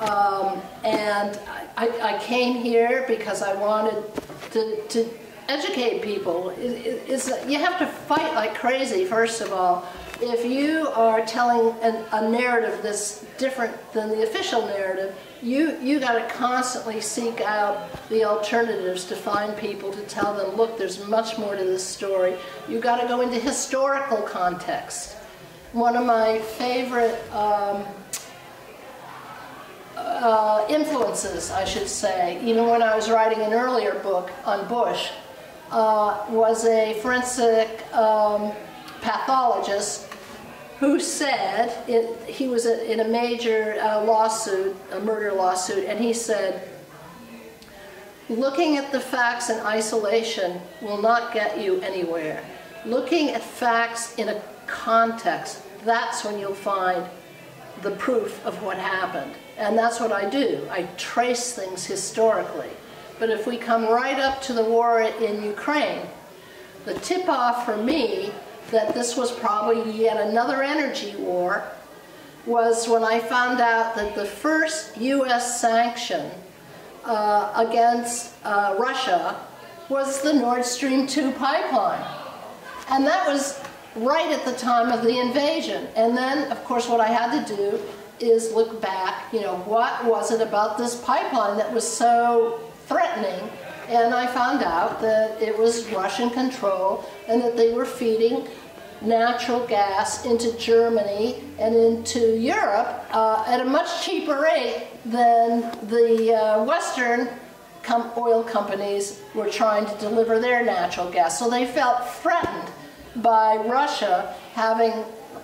Um, and I, I came here because I wanted to, to educate people. It, it, it's, you have to fight like crazy, first of all. If you are telling an, a narrative that's different than the official narrative, you you got to constantly seek out the alternatives to find people to tell them, look, there's much more to this story. You got to go into historical context. One of my favorite um, Uh, influences, I should say, even when I was writing an earlier book on Bush, uh, was a forensic um, pathologist who said, it, he was a, in a major uh, lawsuit, a murder lawsuit, and he said, looking at the facts in isolation will not get you anywhere. Looking at facts in a context, that's when you'll find the proof of what happened. And that's what I do. I trace things historically. But if we come right up to the war in Ukraine, the tip-off for me that this was probably yet another energy war was when I found out that the first U S sanction uh, against uh, Russia was the Nord Stream two pipeline. And that was right at the time of the invasion. And then, of course, what I had to do is look back, you know, what was it about this pipeline that was so threatening? And I found out that it was Russian control and that they were feeding natural gas into Germany and into Europe uh, at a much cheaper rate than the uh, Western com oil companies were trying to deliver their natural gas. So they felt threatened by Russia having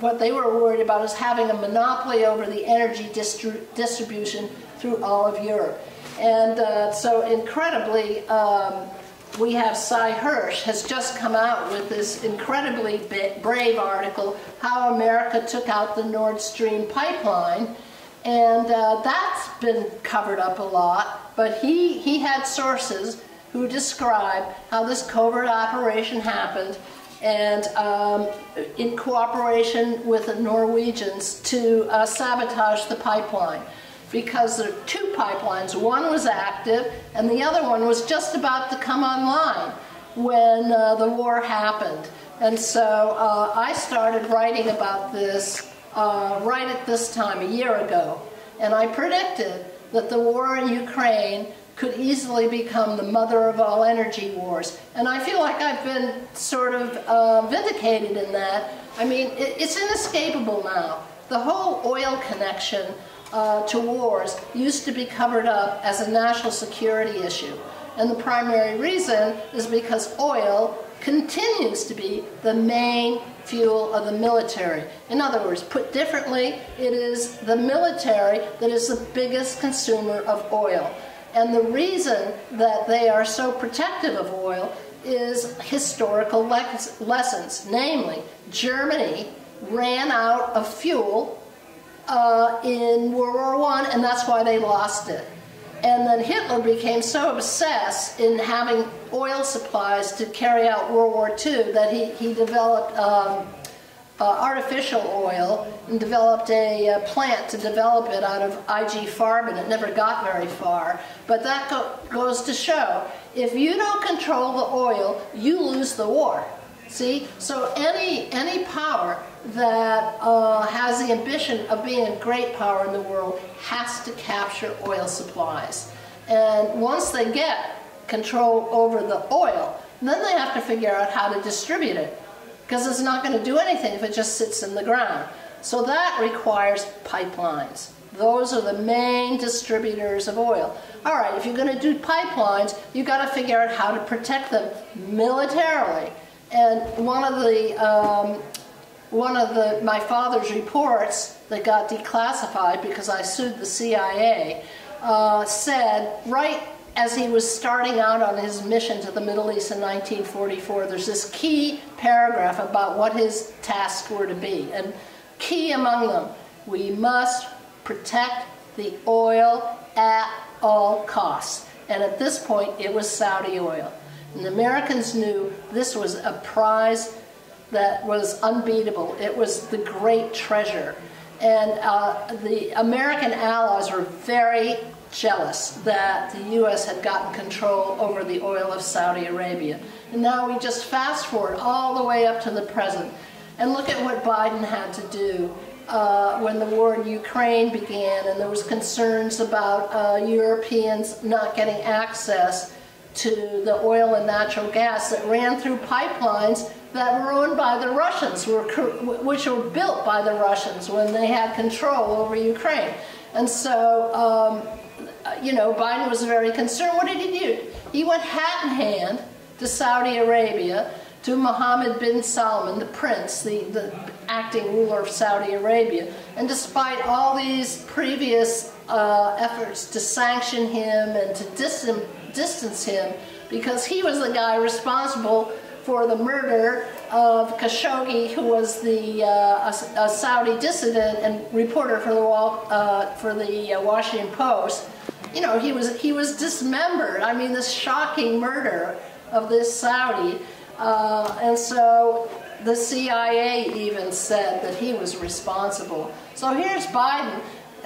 what they were worried about is having a monopoly over the energy distri distribution through all of Europe. And uh, so incredibly, um, we have Sy Hirsch has just come out with this incredibly brave article, How America Took Out the Nord Stream Pipeline. And uh, that's been covered up a lot, but he, he had sources who describe how this covert operation happened, and um, in cooperation with the Norwegians to uh, sabotage the pipeline, because there are two pipelines. One was active and the other one was just about to come online when uh, the war happened. And so uh, I started writing about this uh, right at this time, a year ago, and I predicted that the war in Ukraine could easily become the mother of all energy wars. And I feel like I've been sort of uh, vindicated in that. I mean, it, it's inescapable now. The whole oil connection uh, to wars used to be covered up as a national security issue. And the primary reason is because oil continues to be the main fuel of the military. In other words, put differently, it is the military that is the biggest consumer of oil. And the reason that they are so protective of oil is historical lessons. Namely, Germany ran out of fuel uh, in World War One, and that's why they lost it. And then Hitler became so obsessed in having oil supplies to carry out World War Two that he, he developed um, uh, artificial oil and developed a uh, plant to develop it out of I G Farben. It never got very far. But that go goes to show, if you don't control the oil, you lose the war. See? So any, any power that uh, has the ambition of being a great power in the world has to capture oil supplies. And once they get control over the oil, then they have to figure out how to distribute it, because it's not going to do anything if it just sits in the ground. So that requires pipelines. Those are the main distributors of oil. All right, if you're going to do pipelines, you've got to figure out how to protect them militarily. And one of the um, one of the my father's reports that got declassified because I sued the C I A uh, said, right as he was starting out on his mission to the Middle East in nineteen forty-four, there's this key paragraph about what his tasks were to be, and key among them: we must protect the oil at all costs. And at this point, it was Saudi oil. And the Americans knew this was a prize that was unbeatable. It was the great treasure. And uh, the American allies were very jealous that the U S had gotten control over the oil of Saudi Arabia. And now we just fast forward all the way up to the present. And look at what Biden had to do uh, when the war in Ukraine began, and there was concerns about uh, Europeans not getting access to the oil and natural gas that ran through pipelines that were owned by the Russians, were, which were built by the Russians when they had control over Ukraine. And so, um, you know, Biden was very concerned. What did he do? He went hat in hand to Saudi Arabia, to Mohammed bin Salman, the prince, the, the acting ruler of Saudi Arabia. And despite all these previous uh, efforts to sanction him and to dis distance him, because he was the guy responsible for the murder of Khashoggi, who was the uh, a, a Saudi dissident and reporter for the Wall, uh, for the uh, Washington Post. You know, he was he was dismembered. I mean, this shocking murder of this Saudi. Uh, and so the C I A even said that he was responsible. So here's Biden,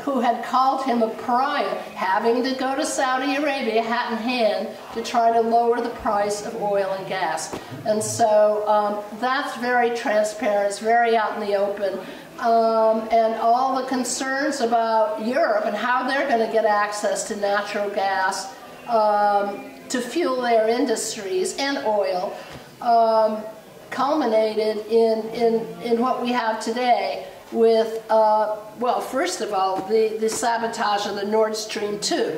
who had called him a pariah, having to go to Saudi Arabia hat in hand to try to lower the price of oil and gas. And so um, that's very transparent, it's very out in the open. Um, and all the concerns about Europe and how they're going to get access to natural gas um, to fuel their industries and oil, Um, culminated in, in, in what we have today with, uh, well, first of all, the, the sabotage of the Nord Stream two.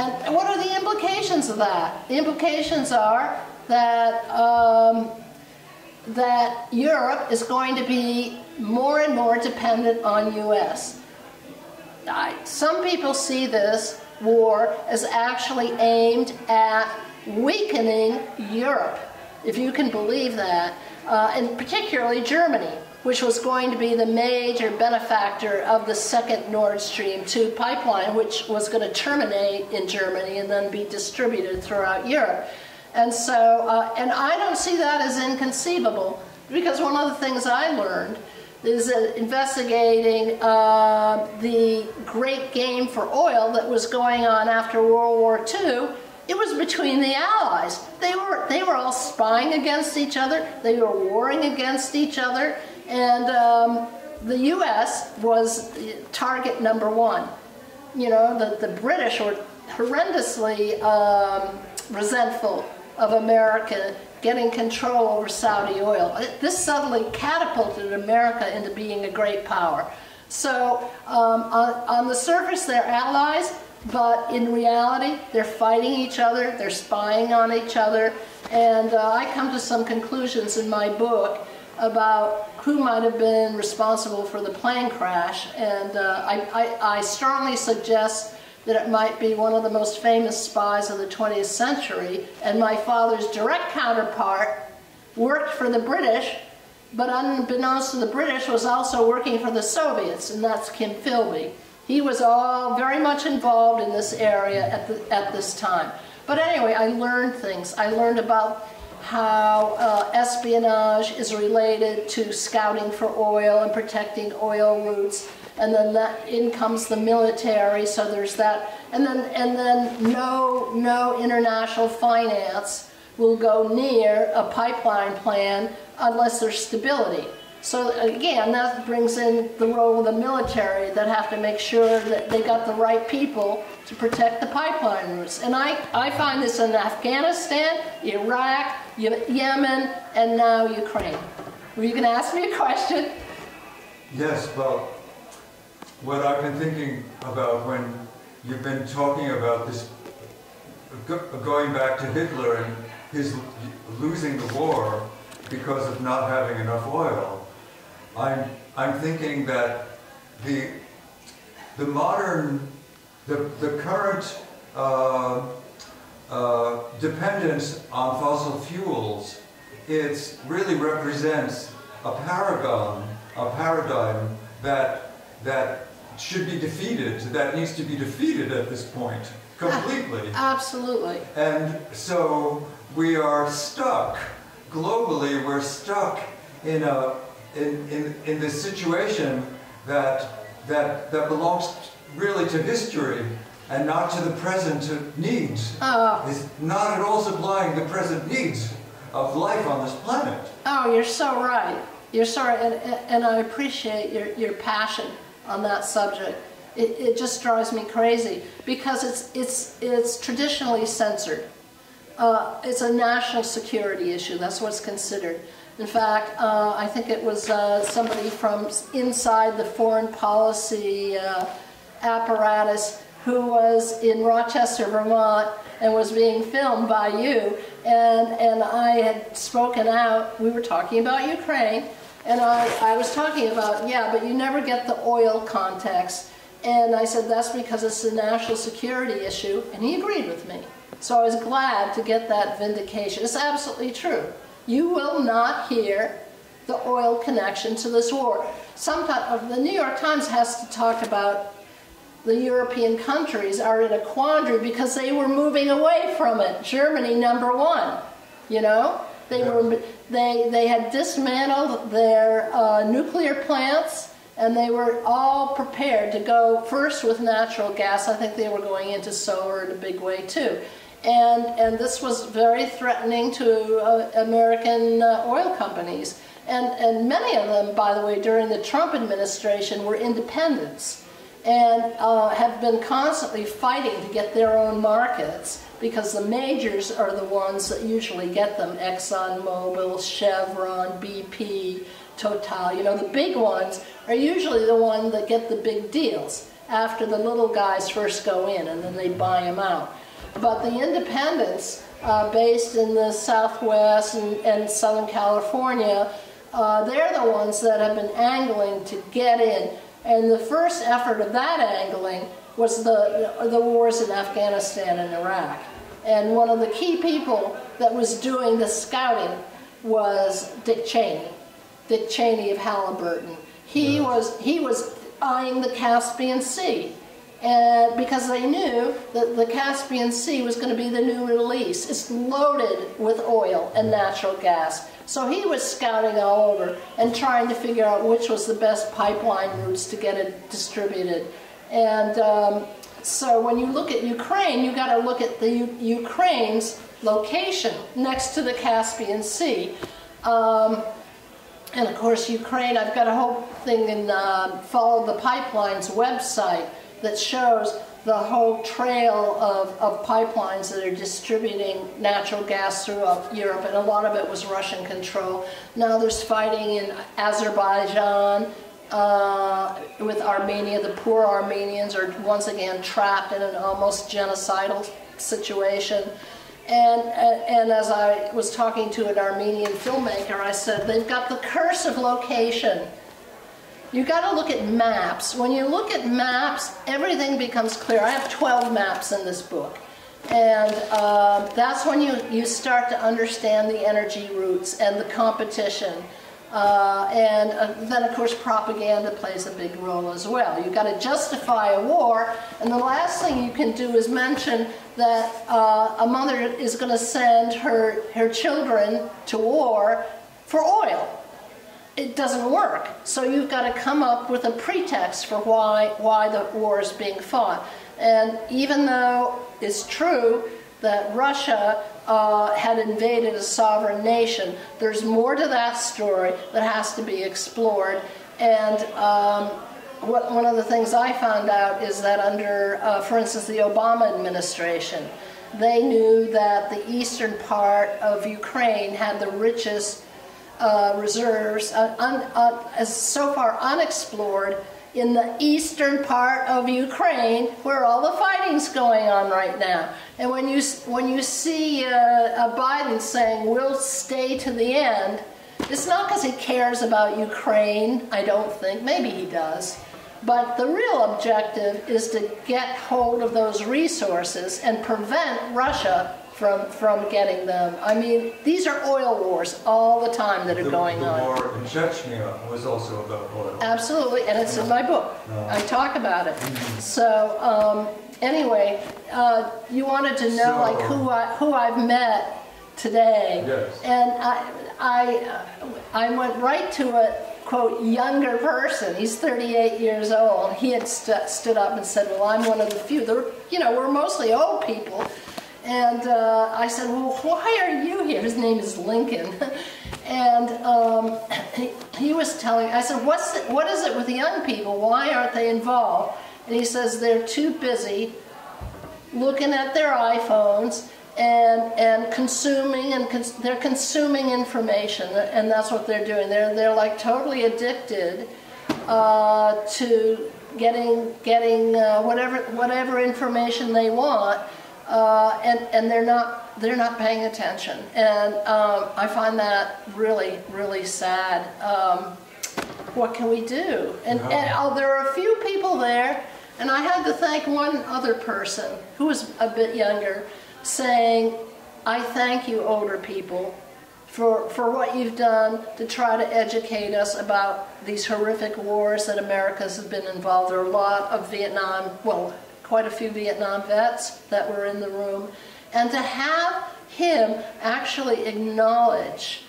And what are the implications of that? The implications are that, um, that Europe is going to be more and more dependent on U S I, some people see this war as actually aimed at weakening Europe, if you can believe that, uh, and particularly Germany, which was going to be the major benefactor of the second Nord Stream two pipeline, which was going to terminate in Germany and then be distributed throughout Europe. And so, uh, and I don't see that as inconceivable, because one of the things I learned is that investigating uh, the great game for oil that was going on after World War Two, it was between the Allies. They were, they were all spying against each other. They were warring against each other. And um, the U S was target number one. You know, the, the British were horrendously um, resentful of America getting control over Saudi oil. This suddenly catapulted America into being a great power. So um, on, on the surface, they're allies. But in reality, they're fighting each other, they're spying on each other, and uh, I come to some conclusions in my book about who might have been responsible for the plane crash, and uh, I, I, I strongly suggest that it might be one of the most famous spies of the twentieth century, and my father's direct counterpart worked for the British, but unbeknownst to the British was also working for the Soviets, and that's Kim Philby. He was all very much involved in this area at, the, at this time. But anyway, I learned things. I learned about how uh, espionage is related to scouting for oil and protecting oil routes. And then that, in comes the military, so there's that. And then, and then no, no international finance will go near a pipeline plan unless there's stability. So again, that brings in the role of the military that have to make sure that they got the right people to protect the pipeline routes. And I, I find this in Afghanistan, Iraq, Yemen, and now Ukraine. Were you going to ask me a question? Yes, well, what I've been thinking about when you've been talking about this, going back to Hitler and his losing the war, because of not having enough oil. I'm, I'm thinking that the, the modern, the, the current uh, uh, dependence on fossil fuels, it really represents a paragon, a paradigm that, that should be defeated, that needs to be defeated at this point, completely. Absolutely. And so we are stuck, globally we're stuck in a in, in, in this situation that, that, that belongs really to history and not to the present needs. Oh. It's not at all supplying the present needs of life on this planet. Oh, you're so right. You're so right, and, and I appreciate your, your passion on that subject. It, it just drives me crazy because it's, it's, it's traditionally censored. Uh, it's a national security issue. That's what's considered. In fact, uh, I think it was uh, somebody from inside the foreign policy uh, apparatus who was in Rochester, Vermont, and was being filmed by you, and, and I had spoken out. We were talking about Ukraine, and I, I was talking about, yeah, but you never get the oil context. And I said, that's because it's a national security issue, and he agreed with me. So I was glad to get that vindication. It's absolutely true. You will not hear the oil connection to this war. Sometimes the New York Times has to talk about the European countries are in a quandary because they were moving away from it. Germany, number one, you know? They, were, they, they had dismantled their uh, nuclear plants, and they were all prepared to go first with natural gas. I think they were going into solar in a big way, too. And, and this was very threatening to uh, American uh, oil companies. And, and many of them, by the way, during the Trump administration were independents, and uh, have been constantly fighting to get their own markets because the majors are the ones that usually get them. ExxonMobil, Chevron, B P, Total, you know, the big ones are usually the ones that get the big deals after the little guys first go in and then they buy them out. But the independents uh, based in the Southwest and, and Southern California, uh, they're the ones that have been angling to get in. And the first effort of that angling was the, the wars in Afghanistan and Iraq. And one of the key people that was doing the scouting was Dick Cheney, Dick Cheney of Halliburton. He, yeah. was, he was eyeing the Caspian Sea, and because they knew that the Caspian Sea was going to be the new Middle East. It's loaded with oil and natural gas. So he was scouting all over and trying to figure out which was the best pipeline routes to get it distributed. And um, so when you look at Ukraine, you got to look at the U Ukraine's location next to the Caspian Sea. Um, and of course Ukraine, I've got a whole thing in uh, Follow the Pipelines website that shows the whole trail of, of pipelines that are distributing natural gas throughout Europe, and a lot of it was Russian control. Now there's fighting in Azerbaijan uh, with Armenia. The poor Armenians are once again trapped in an almost genocidal situation. And, and as I was talking to an Armenian filmmaker, I said, they've got the curse of location. You've got to look at maps. When you look at maps, everything becomes clear. I have twelve maps in this book. And uh, that's when you, you start to understand the energy routes and the competition. Uh, and uh, then, of course, propaganda plays a big role as well. You've got to justify a war. And the last thing you can do is mention that uh, a mother is going to send her, her children to war for oil. It doesn't work. So you've got to come up with a pretext for why, why the war is being fought. And even though it's true that Russia uh, had invaded a sovereign nation, there's more to that story that has to be explored. And um, what, one of the things I found out is that under, uh, for instance, the Obama administration, they knew that the eastern part of Ukraine had the richest Uh, reserves, uh, un, uh, so far unexplored, in the eastern part of Ukraine, where all the fighting's going on right now. And when you when you see uh, Biden saying we'll stay to the end, It's not because he cares about Ukraine, I don't think, maybe he does, but the real objective is to get hold of those resources and prevent Russia from, from getting them. I mean, these are oil wars all the time that are the, going the on. The war in Chechnya was also about oil. Absolutely, and it's in my book. No. I talk about it. Mm-hmm. So, um, anyway, uh, you wanted to know so, like who, I, who I've met today. Yes. And I, I, I went right to a, quote, younger person. He's thirty-eight years old. He had st stood up and said, well, I'm one of the few. They're, you know, we're mostly old people. And uh, I said, well, why are you here? His name is Lincoln. And um, he, he was telling, I said, What's the, what is it with the young people? Why aren't they involved? And he says they're too busy looking at their iPhones and and consuming, and cons they're consuming information, and that's what they're doing. They're they're like totally addicted uh, to getting getting uh, whatever whatever information they want, uh, and and they're not they're not paying attention. And um, I find that really really sad. Um, what can we do? And, no. and oh, there are a few people there, and I had to thank one other person who was a bit younger, saying, I thank you older people for, for what you've done to try to educate us about these horrific wars that America's have been involved. There are a lot of Vietnam, well, quite a few Vietnam vets that were in the room. And to have him actually acknowledge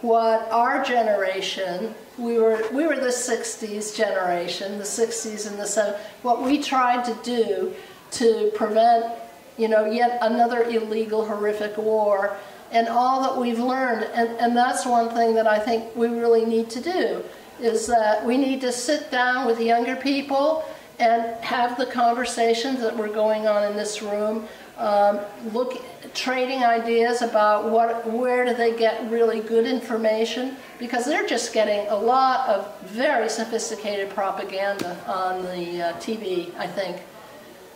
what our generation, we were, we were the sixties generation, the sixties and the seventies, what we tried to do to prevent, you know, yet another illegal, horrific war, and all that we've learned. And, and that's one thing that I think we really need to do, is that we need to sit down with younger people and have the conversations that were going on in this room, um, look, trading ideas about what, where do they get really good information, because they're just getting a lot of very sophisticated propaganda on the uh, T V, I think.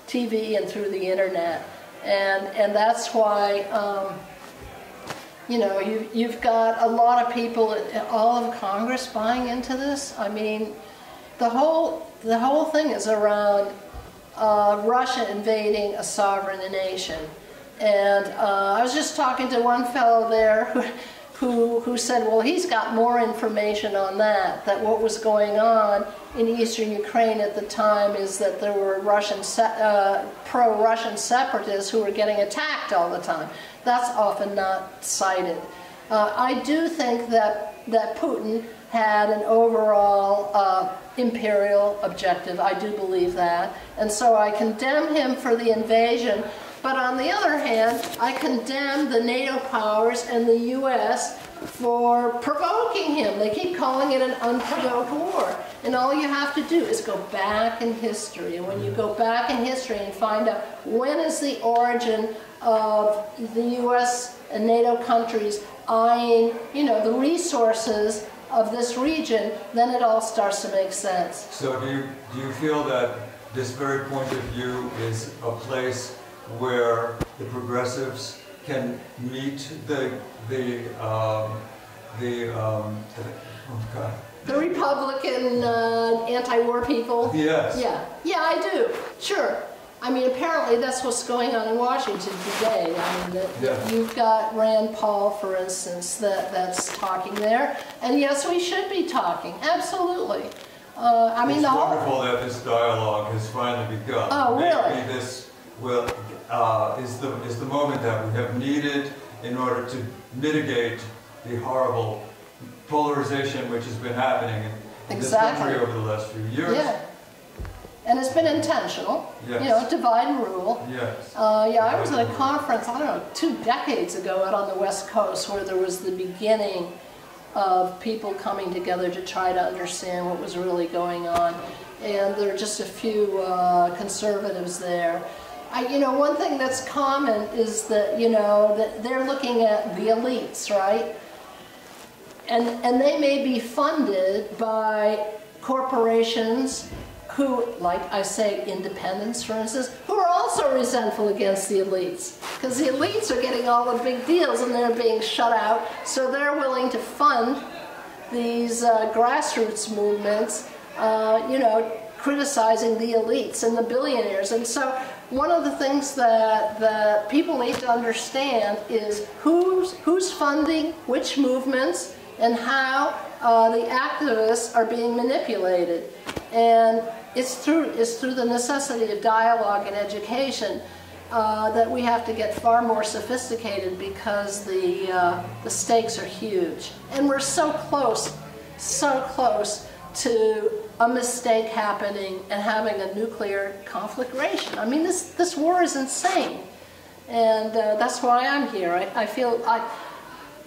T V and through the internet, and and that's why um, you know you you've got a lot of people, all of Congress, buying into this. I mean, the whole the whole thing is around uh, Russia invading a sovereign nation, and uh, I was just talking to one fellow there who, who who said, well, he's got more information on that, that what was going on in eastern Ukraine at the time is that there were Russian se uh, pro-Russian separatists who were getting attacked all the time. That's often not cited. Uh, I do think that, that Putin had an overall uh, imperial objective. I do believe that. And so I condemn him for the invasion. But on the other hand, I condemn the NATO powers and the U S for provoking him. They keep calling it an unprovoked war. And all you have to do is go back in history. And when you go back in history and find out when is the origin of the U S and NATO countries eyeing, you know, the resources of this region, then it all starts to make sense. So do you, do you feel that this very point of view is a place where the progressives can meet the the um, the um, oh God. The Republican uh, anti-war people? Yes. Yeah. Yeah, I do. Sure. I mean, apparently that's what's going on in Washington today. I mean, the, yeah. You've got Rand Paul, for instance, that, that's talking there. And yes, we should be talking. Absolutely. Uh, I mean, it's the wonderful whole... that this dialogue has finally begun. Oh, really? Maybe this will, uh, is, the, is the moment that we have needed in order to mitigate the horrible polarization which has been happening in exactly. this country over the last few years. Yeah. And it's been intentional. Yes. You know, divide and rule. Yes. Uh, yeah, divide I was at a conference, I don't know, two decades ago out on the West Coast, where there was the beginning of people coming together to try to understand what was really going on. And there are just a few uh, conservatives there. I, you know, one thing that's common is that, you know, that they're looking at the elites, right? And, and they may be funded by corporations who, like I say, independents, for instance, who are also resentful against the elites. Because the elites are getting all the big deals and they're being shut out, so they're willing to fund these uh, grassroots movements, uh, you know, criticizing the elites and the billionaires. And so one of the things that the people need to understand is who's, who's funding which movements and how uh, the activists are being manipulated. And it's through, it's through the necessity of dialogue and education uh, that we have to get far more sophisticated, because the, uh, the stakes are huge. And we're so close, so close to a mistake happening and having a nuclear conflagration. I mean, this, this war is insane. And uh, that's why I'm here. I, I feel, I,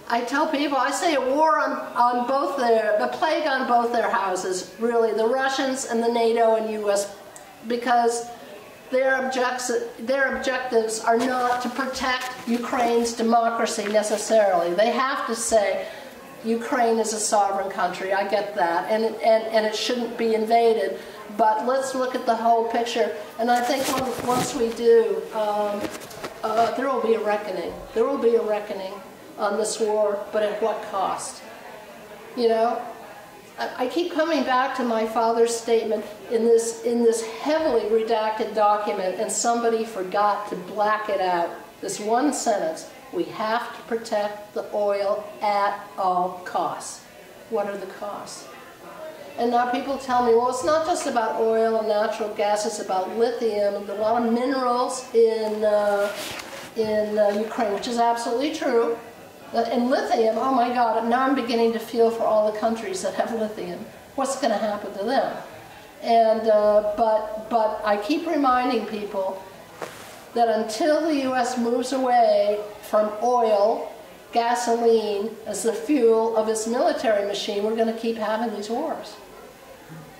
I tell people, I say a war on, on both their, the plague on both their houses, really, the Russians and the NATO and U S, because their, objects, their objectives are not to protect Ukraine's democracy necessarily. They have to say, Ukraine is a sovereign country, I get that, and, and, and it shouldn't be invaded, but let's look at the whole picture. And I think when, once we do, um, uh, there will be a reckoning. There will be a reckoning on this war, but at what cost? You know, I, I keep coming back to my father's statement in this, in this heavily redacted document, and somebody forgot to black it out, this one sentence. We have to protect the oil at all costs. What are the costs? And now people tell me, well, it's not just about oil and natural gas, it's about lithium and a lot of minerals in, uh, in uh, Ukraine, which is absolutely true. And lithium, oh my God, now I'm beginning to feel for all the countries that have lithium. What's going to happen to them? And, uh, but, but I keep reminding people that until the U S moves away from oil, gasoline, as the fuel of its military machine, we're going to keep having these wars.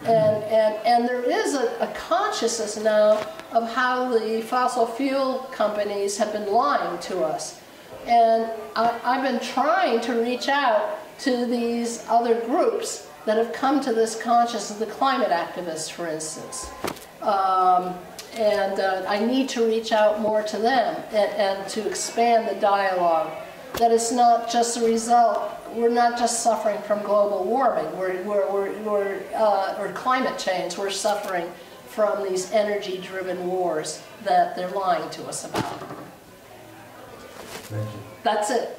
And, and, and there is a, a consciousness now of how the fossil fuel companies have been lying to us. And I, I've been trying to reach out to these other groups that have come to this consciousness, the climate activists, for instance. Um, And uh, I need to reach out more to them and, and to expand the dialogue. That it's not just a result, we're not just suffering from global warming we're, we're, we're, we're, uh, or climate change, we're suffering from these energy-driven wars that they're lying to us about. Thank you. That's it.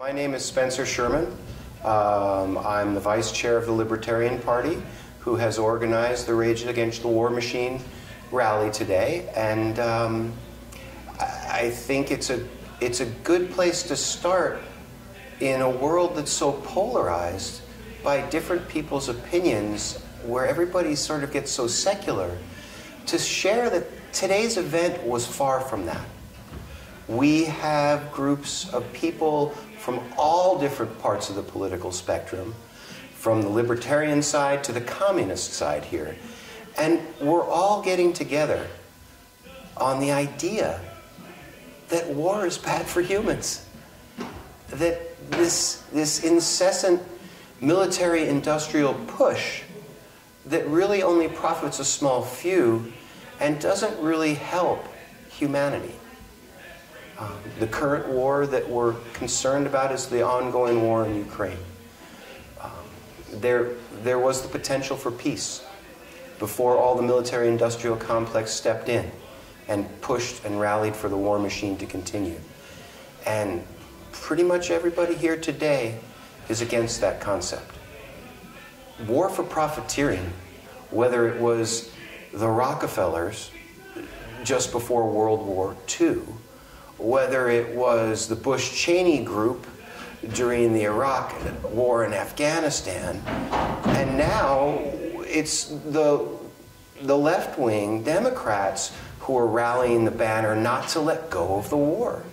My name is Spencer Sherman. Um, I'm the vice chair of the Libertarian Party, who has organized the Rage Against the War Machine rally today. And um, I think it's a, it's a good place to start in a world that's so polarized by different people's opinions, where everybody sort of gets so secular, to share that today's event was far from that. We have groups of people from all different parts of the political spectrum, from the libertarian side to the communist side here. And we're all getting together on the idea that war is bad for humans, that this, this incessant military-industrial push that really only profits a small few and doesn't really help humanity. Um, the current war that we're concerned about is the ongoing war in Ukraine. Um, there, there was the potential for peace before all the military-industrial complex stepped in and pushed and rallied for the war machine to continue. And pretty much everybody here today is against that concept. War for profiteering, whether it was the Rockefellers just before World War Two, whether it was the Bush-Cheney group during the Iraq war in Afghanistan, and now it's the, the left-wing Democrats who are rallying the banner not to let go of the war.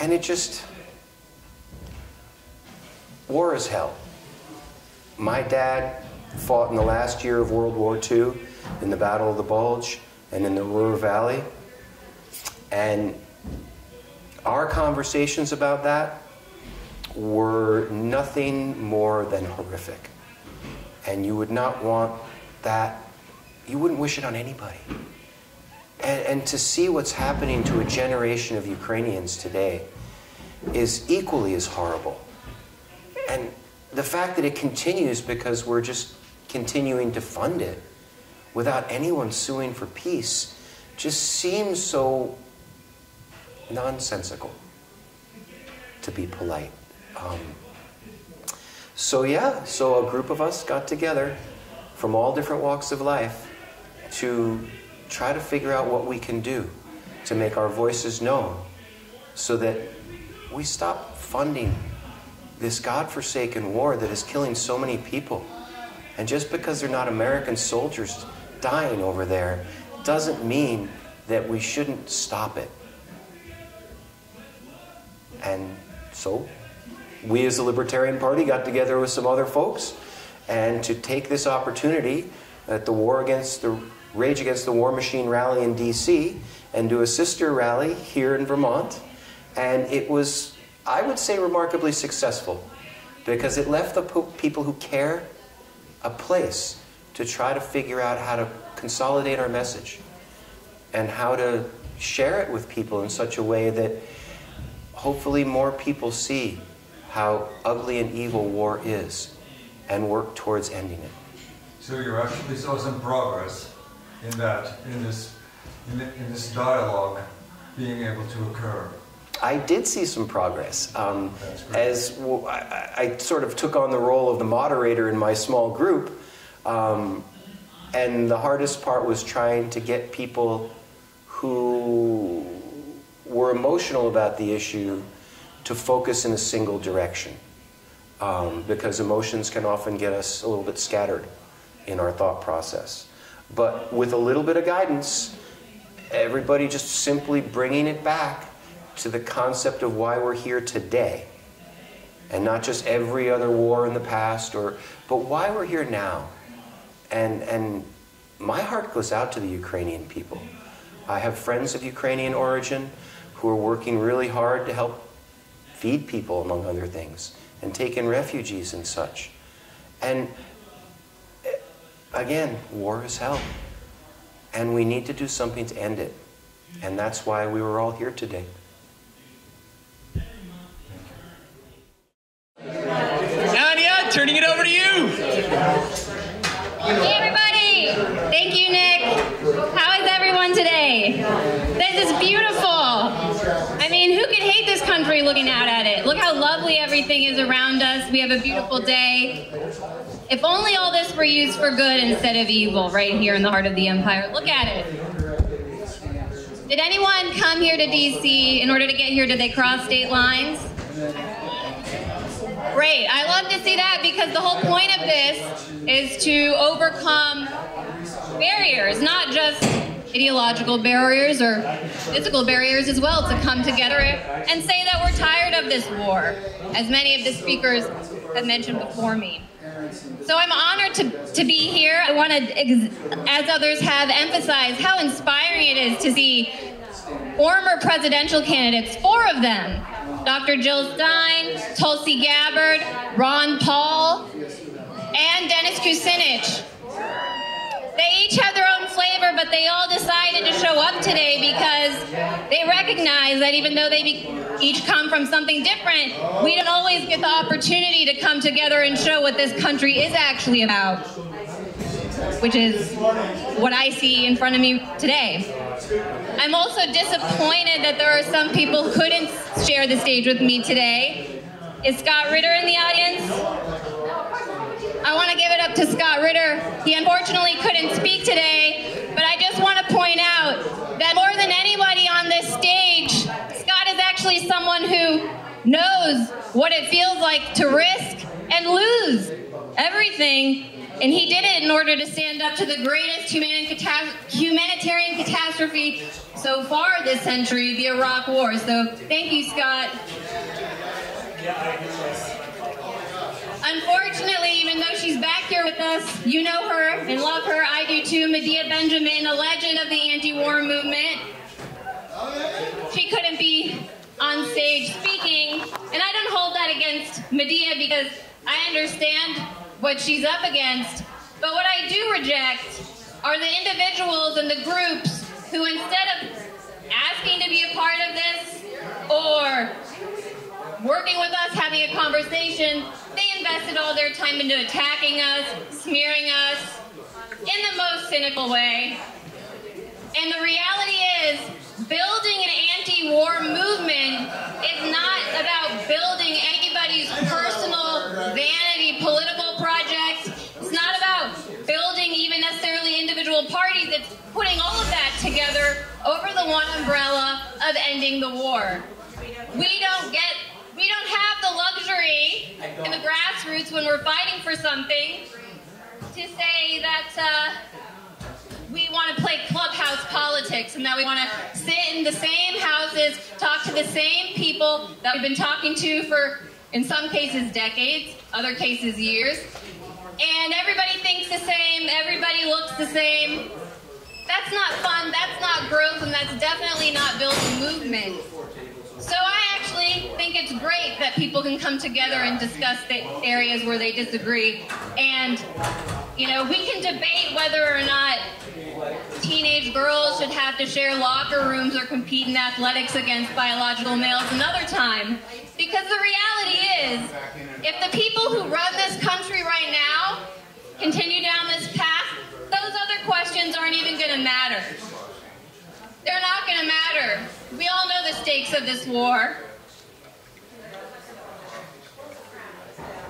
And it just, war is hell. My dad fought in the last year of World War Two in the Battle of the Bulge and in the Ruhr Valley. And our conversations about that were nothing more than horrific. And you would not want that You wouldn't wish it on anybody. And, and to see what's happening to a generation of Ukrainians today is equally as horrible. And the fact that it continues because we're just continuing to fund it without anyone suing for peace just seems so nonsensical, to be polite. Um, so yeah, so a group of us got together from all different walks of life to try to figure out what we can do to make our voices known so that we stop funding this godforsaken war that is killing so many people. And just because they're not American soldiers dying over there doesn't mean that we shouldn't stop it. And so we as the Libertarian Party got together with some other folks and to take this opportunity at the war against the Rage Against the War Machine rally in D C and do a sister rally here in Vermont. And it was, I would say, remarkably successful because it left the people who care a place to try to figure out how to consolidate our message and how to share it with people in such a way that hopefully more people see how ugly and evil war is and work towards ending it. So you actually saw some progress in that, in this, in, the, in this dialogue being able to occur. I did see some progress. Um, as w I, I sort of took on the role of the moderator in my small group, um, and the hardest part was trying to get people who were emotional about the issue to focus in a single direction, um, because emotions can often get us a little bit scattered in our thought process. But with a little bit of guidance, everybody just simply bringing it back to the concept of why we're here today, and not just every other war in the past, or but why we're here now. And, and my heart goes out to the Ukrainian people. I have friends of Ukrainian origin who are working really hard to help feed people, among other things, and take in refugees and such. And again, war is hell, and we need to do something to end it. And that's why we were all here today. Nadia, turning it over to you. Hey, everybody. Thank you, Nick. How is everyone today? This is beautiful. I mean, who could hate this country looking out at it? Look how lovely everything is around us. We have a beautiful day. If only all this were used for good instead of evil right here in the heart of the empire. Look at it. Did anyone come here to D C in order to get here? Did they cross state lines? Great, I love to see that, because the whole point of this is to overcome barriers, not just ideological barriers or physical barriers as well, to come together and say that we're tired of this war, as many of the speakers have mentioned before me. So I'm honored to, to be here. I want to, as others have, emphasized how inspiring it is to see former presidential candidates, four of them, Doctor Jill Stein, Tulsi Gabbard, Ron Paul, and Dennis Kucinich. They each have their own flavor, but they all decided to show up today because they recognize that even though they be each come from something different, we don't always get the opportunity to come together and show what this country is actually about, which is what I see in front of me today. I'm also disappointed that there are some people who couldn't share the stage with me today. Is Scott Ritter in the audience? I want to give it up to Scott Ritter. He unfortunately couldn't speak today, but I just want to point out that more than anybody on this stage, Scott is actually someone who knows what it feels like to risk and lose everything, and he did it in order to stand up to the greatest humanitarian catastrophe so far this century, the Iraq War. So thank you, Scott. Unfortunately, even though she's back here with us, you know her and love her, I do too, Medea Benjamin, a legend of the anti-war movement. She couldn't be on stage speaking, and I don't hold that against Medea because I understand what she's up against, but what I do reject are the individuals and the groups who, instead of asking to be a part of this or working with us, having a conversation, they invested all their time into attacking us, smearing us in the most cynical way. And the reality is, building an anti-war movement is not about building anybody's personal vanity political projects. It's not about building even necessarily individual parties. It's putting all of that together over the one umbrella of ending the war. We don't get, we don't have the luxury in the grassroots when we're fighting for something to say that uh, we want to play clubhouse politics and that we want to sit in the same houses, talk to the same people that we've been talking to for, in some cases, decades, other cases, years. And everybody thinks the same, everybody looks the same. That's not fun, that's not growth, and that's definitely not building movement. So I actually think it's great that people can come together and discuss the areas where they disagree. And, you know, we can debate whether or not teenage girls should have to share locker rooms or compete in athletics against biological males another time. Because the reality is, if the people who run this country right now continue down this path, those other questions aren't even going to matter. They're not going to matter. We all know the stakes of this war.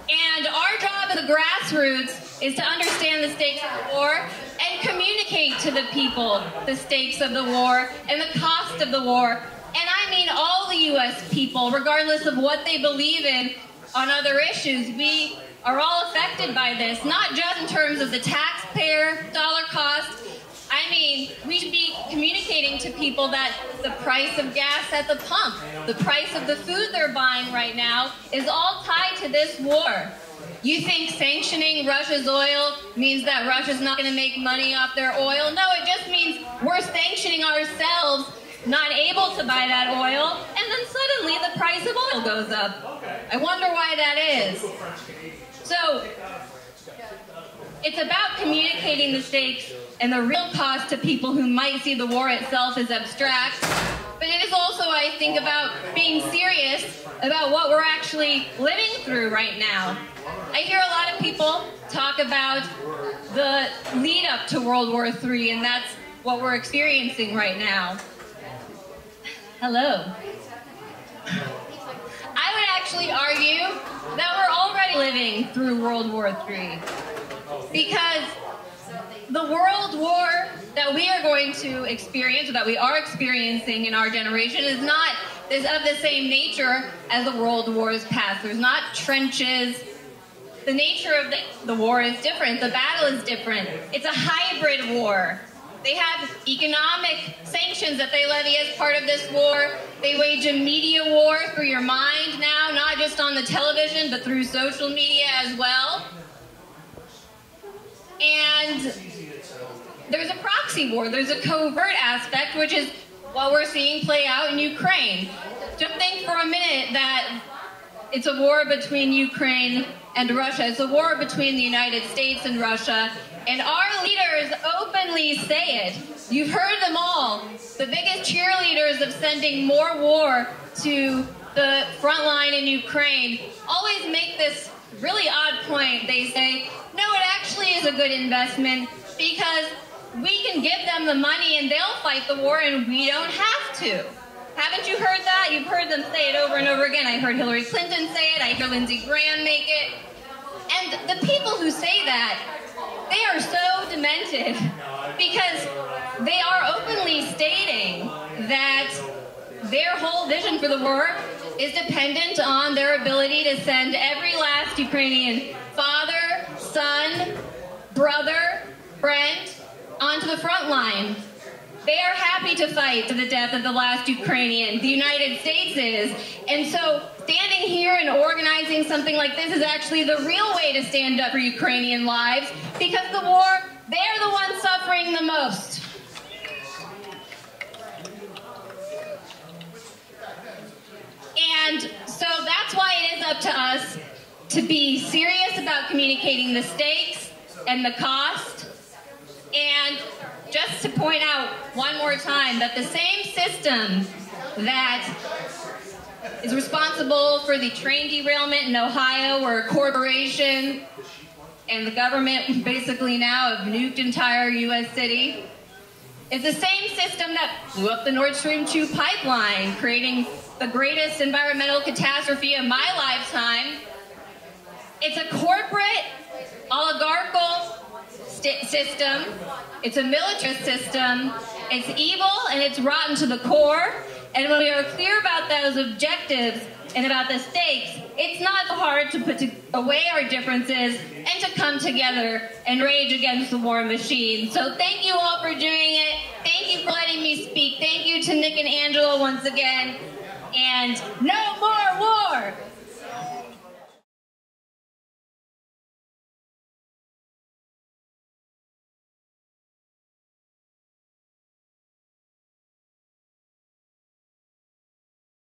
And our job at the grassroots is to understand the stakes of the war and communicate to the people the stakes of the war and the cost of the war. And I mean all the U S people, regardless of what they believe in on other issues. We are all affected by this, not just in terms of the taxpayer dollar cost. I mean, we should be communicating to people that the price of gas at the pump, the price of the food they're buying right now, is all tied to this war. You think sanctioning Russia's oil means that Russia's not going to make money off their oil? No, it just means we're sanctioning ourselves, not able to buy that oil, and then suddenly the price of oil goes up. I wonder why that is. So, it's about communicating the stakes and the real cost to people who might see the war itself as abstract. But it is also, I think, about being serious about what we're actually living through right now. I hear a lot of people talk about the lead up to World War Three, and that's what we're experiencing right now. Hello. I would actually argue that we're already living through World War Three, because the world war that we are going to experience, or that we are experiencing in our generation, is not is of the same nature as the world wars past. There's not trenches. The nature of the, the war is different. The battle is different. It's a hybrid war. They have economic sanctions that they levy as part of this war. They wage a media war through your mind now, not just on the television, but through social media as well. And there's a proxy war, there's a covert aspect, which is what we're seeing play out in Ukraine. Don't think for a minute that it's a war between Ukraine and Russia. It's a war between the United States and Russia. And our leaders openly say it. You've heard them all. The biggest cheerleaders of sending more war to the front line in Ukraine always make this really odd point. They say, no, it actually is a good investment because we can give them the money and they'll fight the war and we don't have to. Haven't you heard that? You've heard them say it over and over again. I heard Hillary Clinton say it. I hear Lindsey Graham make it. And the people who say that, they are so demented because they are openly stating that their whole vision for the war is dependent on their ability to send every last Ukrainian father, son, brother, friend onto the front line. They are happy to fight to the death of the last Ukrainian. The United States is. And so standing here and organizing something like this is actually the real way to stand up for Ukrainian lives, because the war, they're the ones suffering the most. And so that's why it is up to us to be serious about communicating the stakes and the cost, And just to point out one more time that the same system that is responsible for the train derailment in Ohio, where a corporation and the government basically now have nuked entire U S city, is the same system that blew up the Nord Stream two pipeline, creating the greatest environmental catastrophe of my lifetime. It's a corporate, oligarchical system. It's a militarist system. It's evil and it's rotten to the core. And when we are clear about those objectives and about the stakes, it's not hard to put away our differences and to come together and rage against the war machine. So thank you all for doing it. Thank you for letting me speak. Thank you to Nick and Angela once again. And no more war!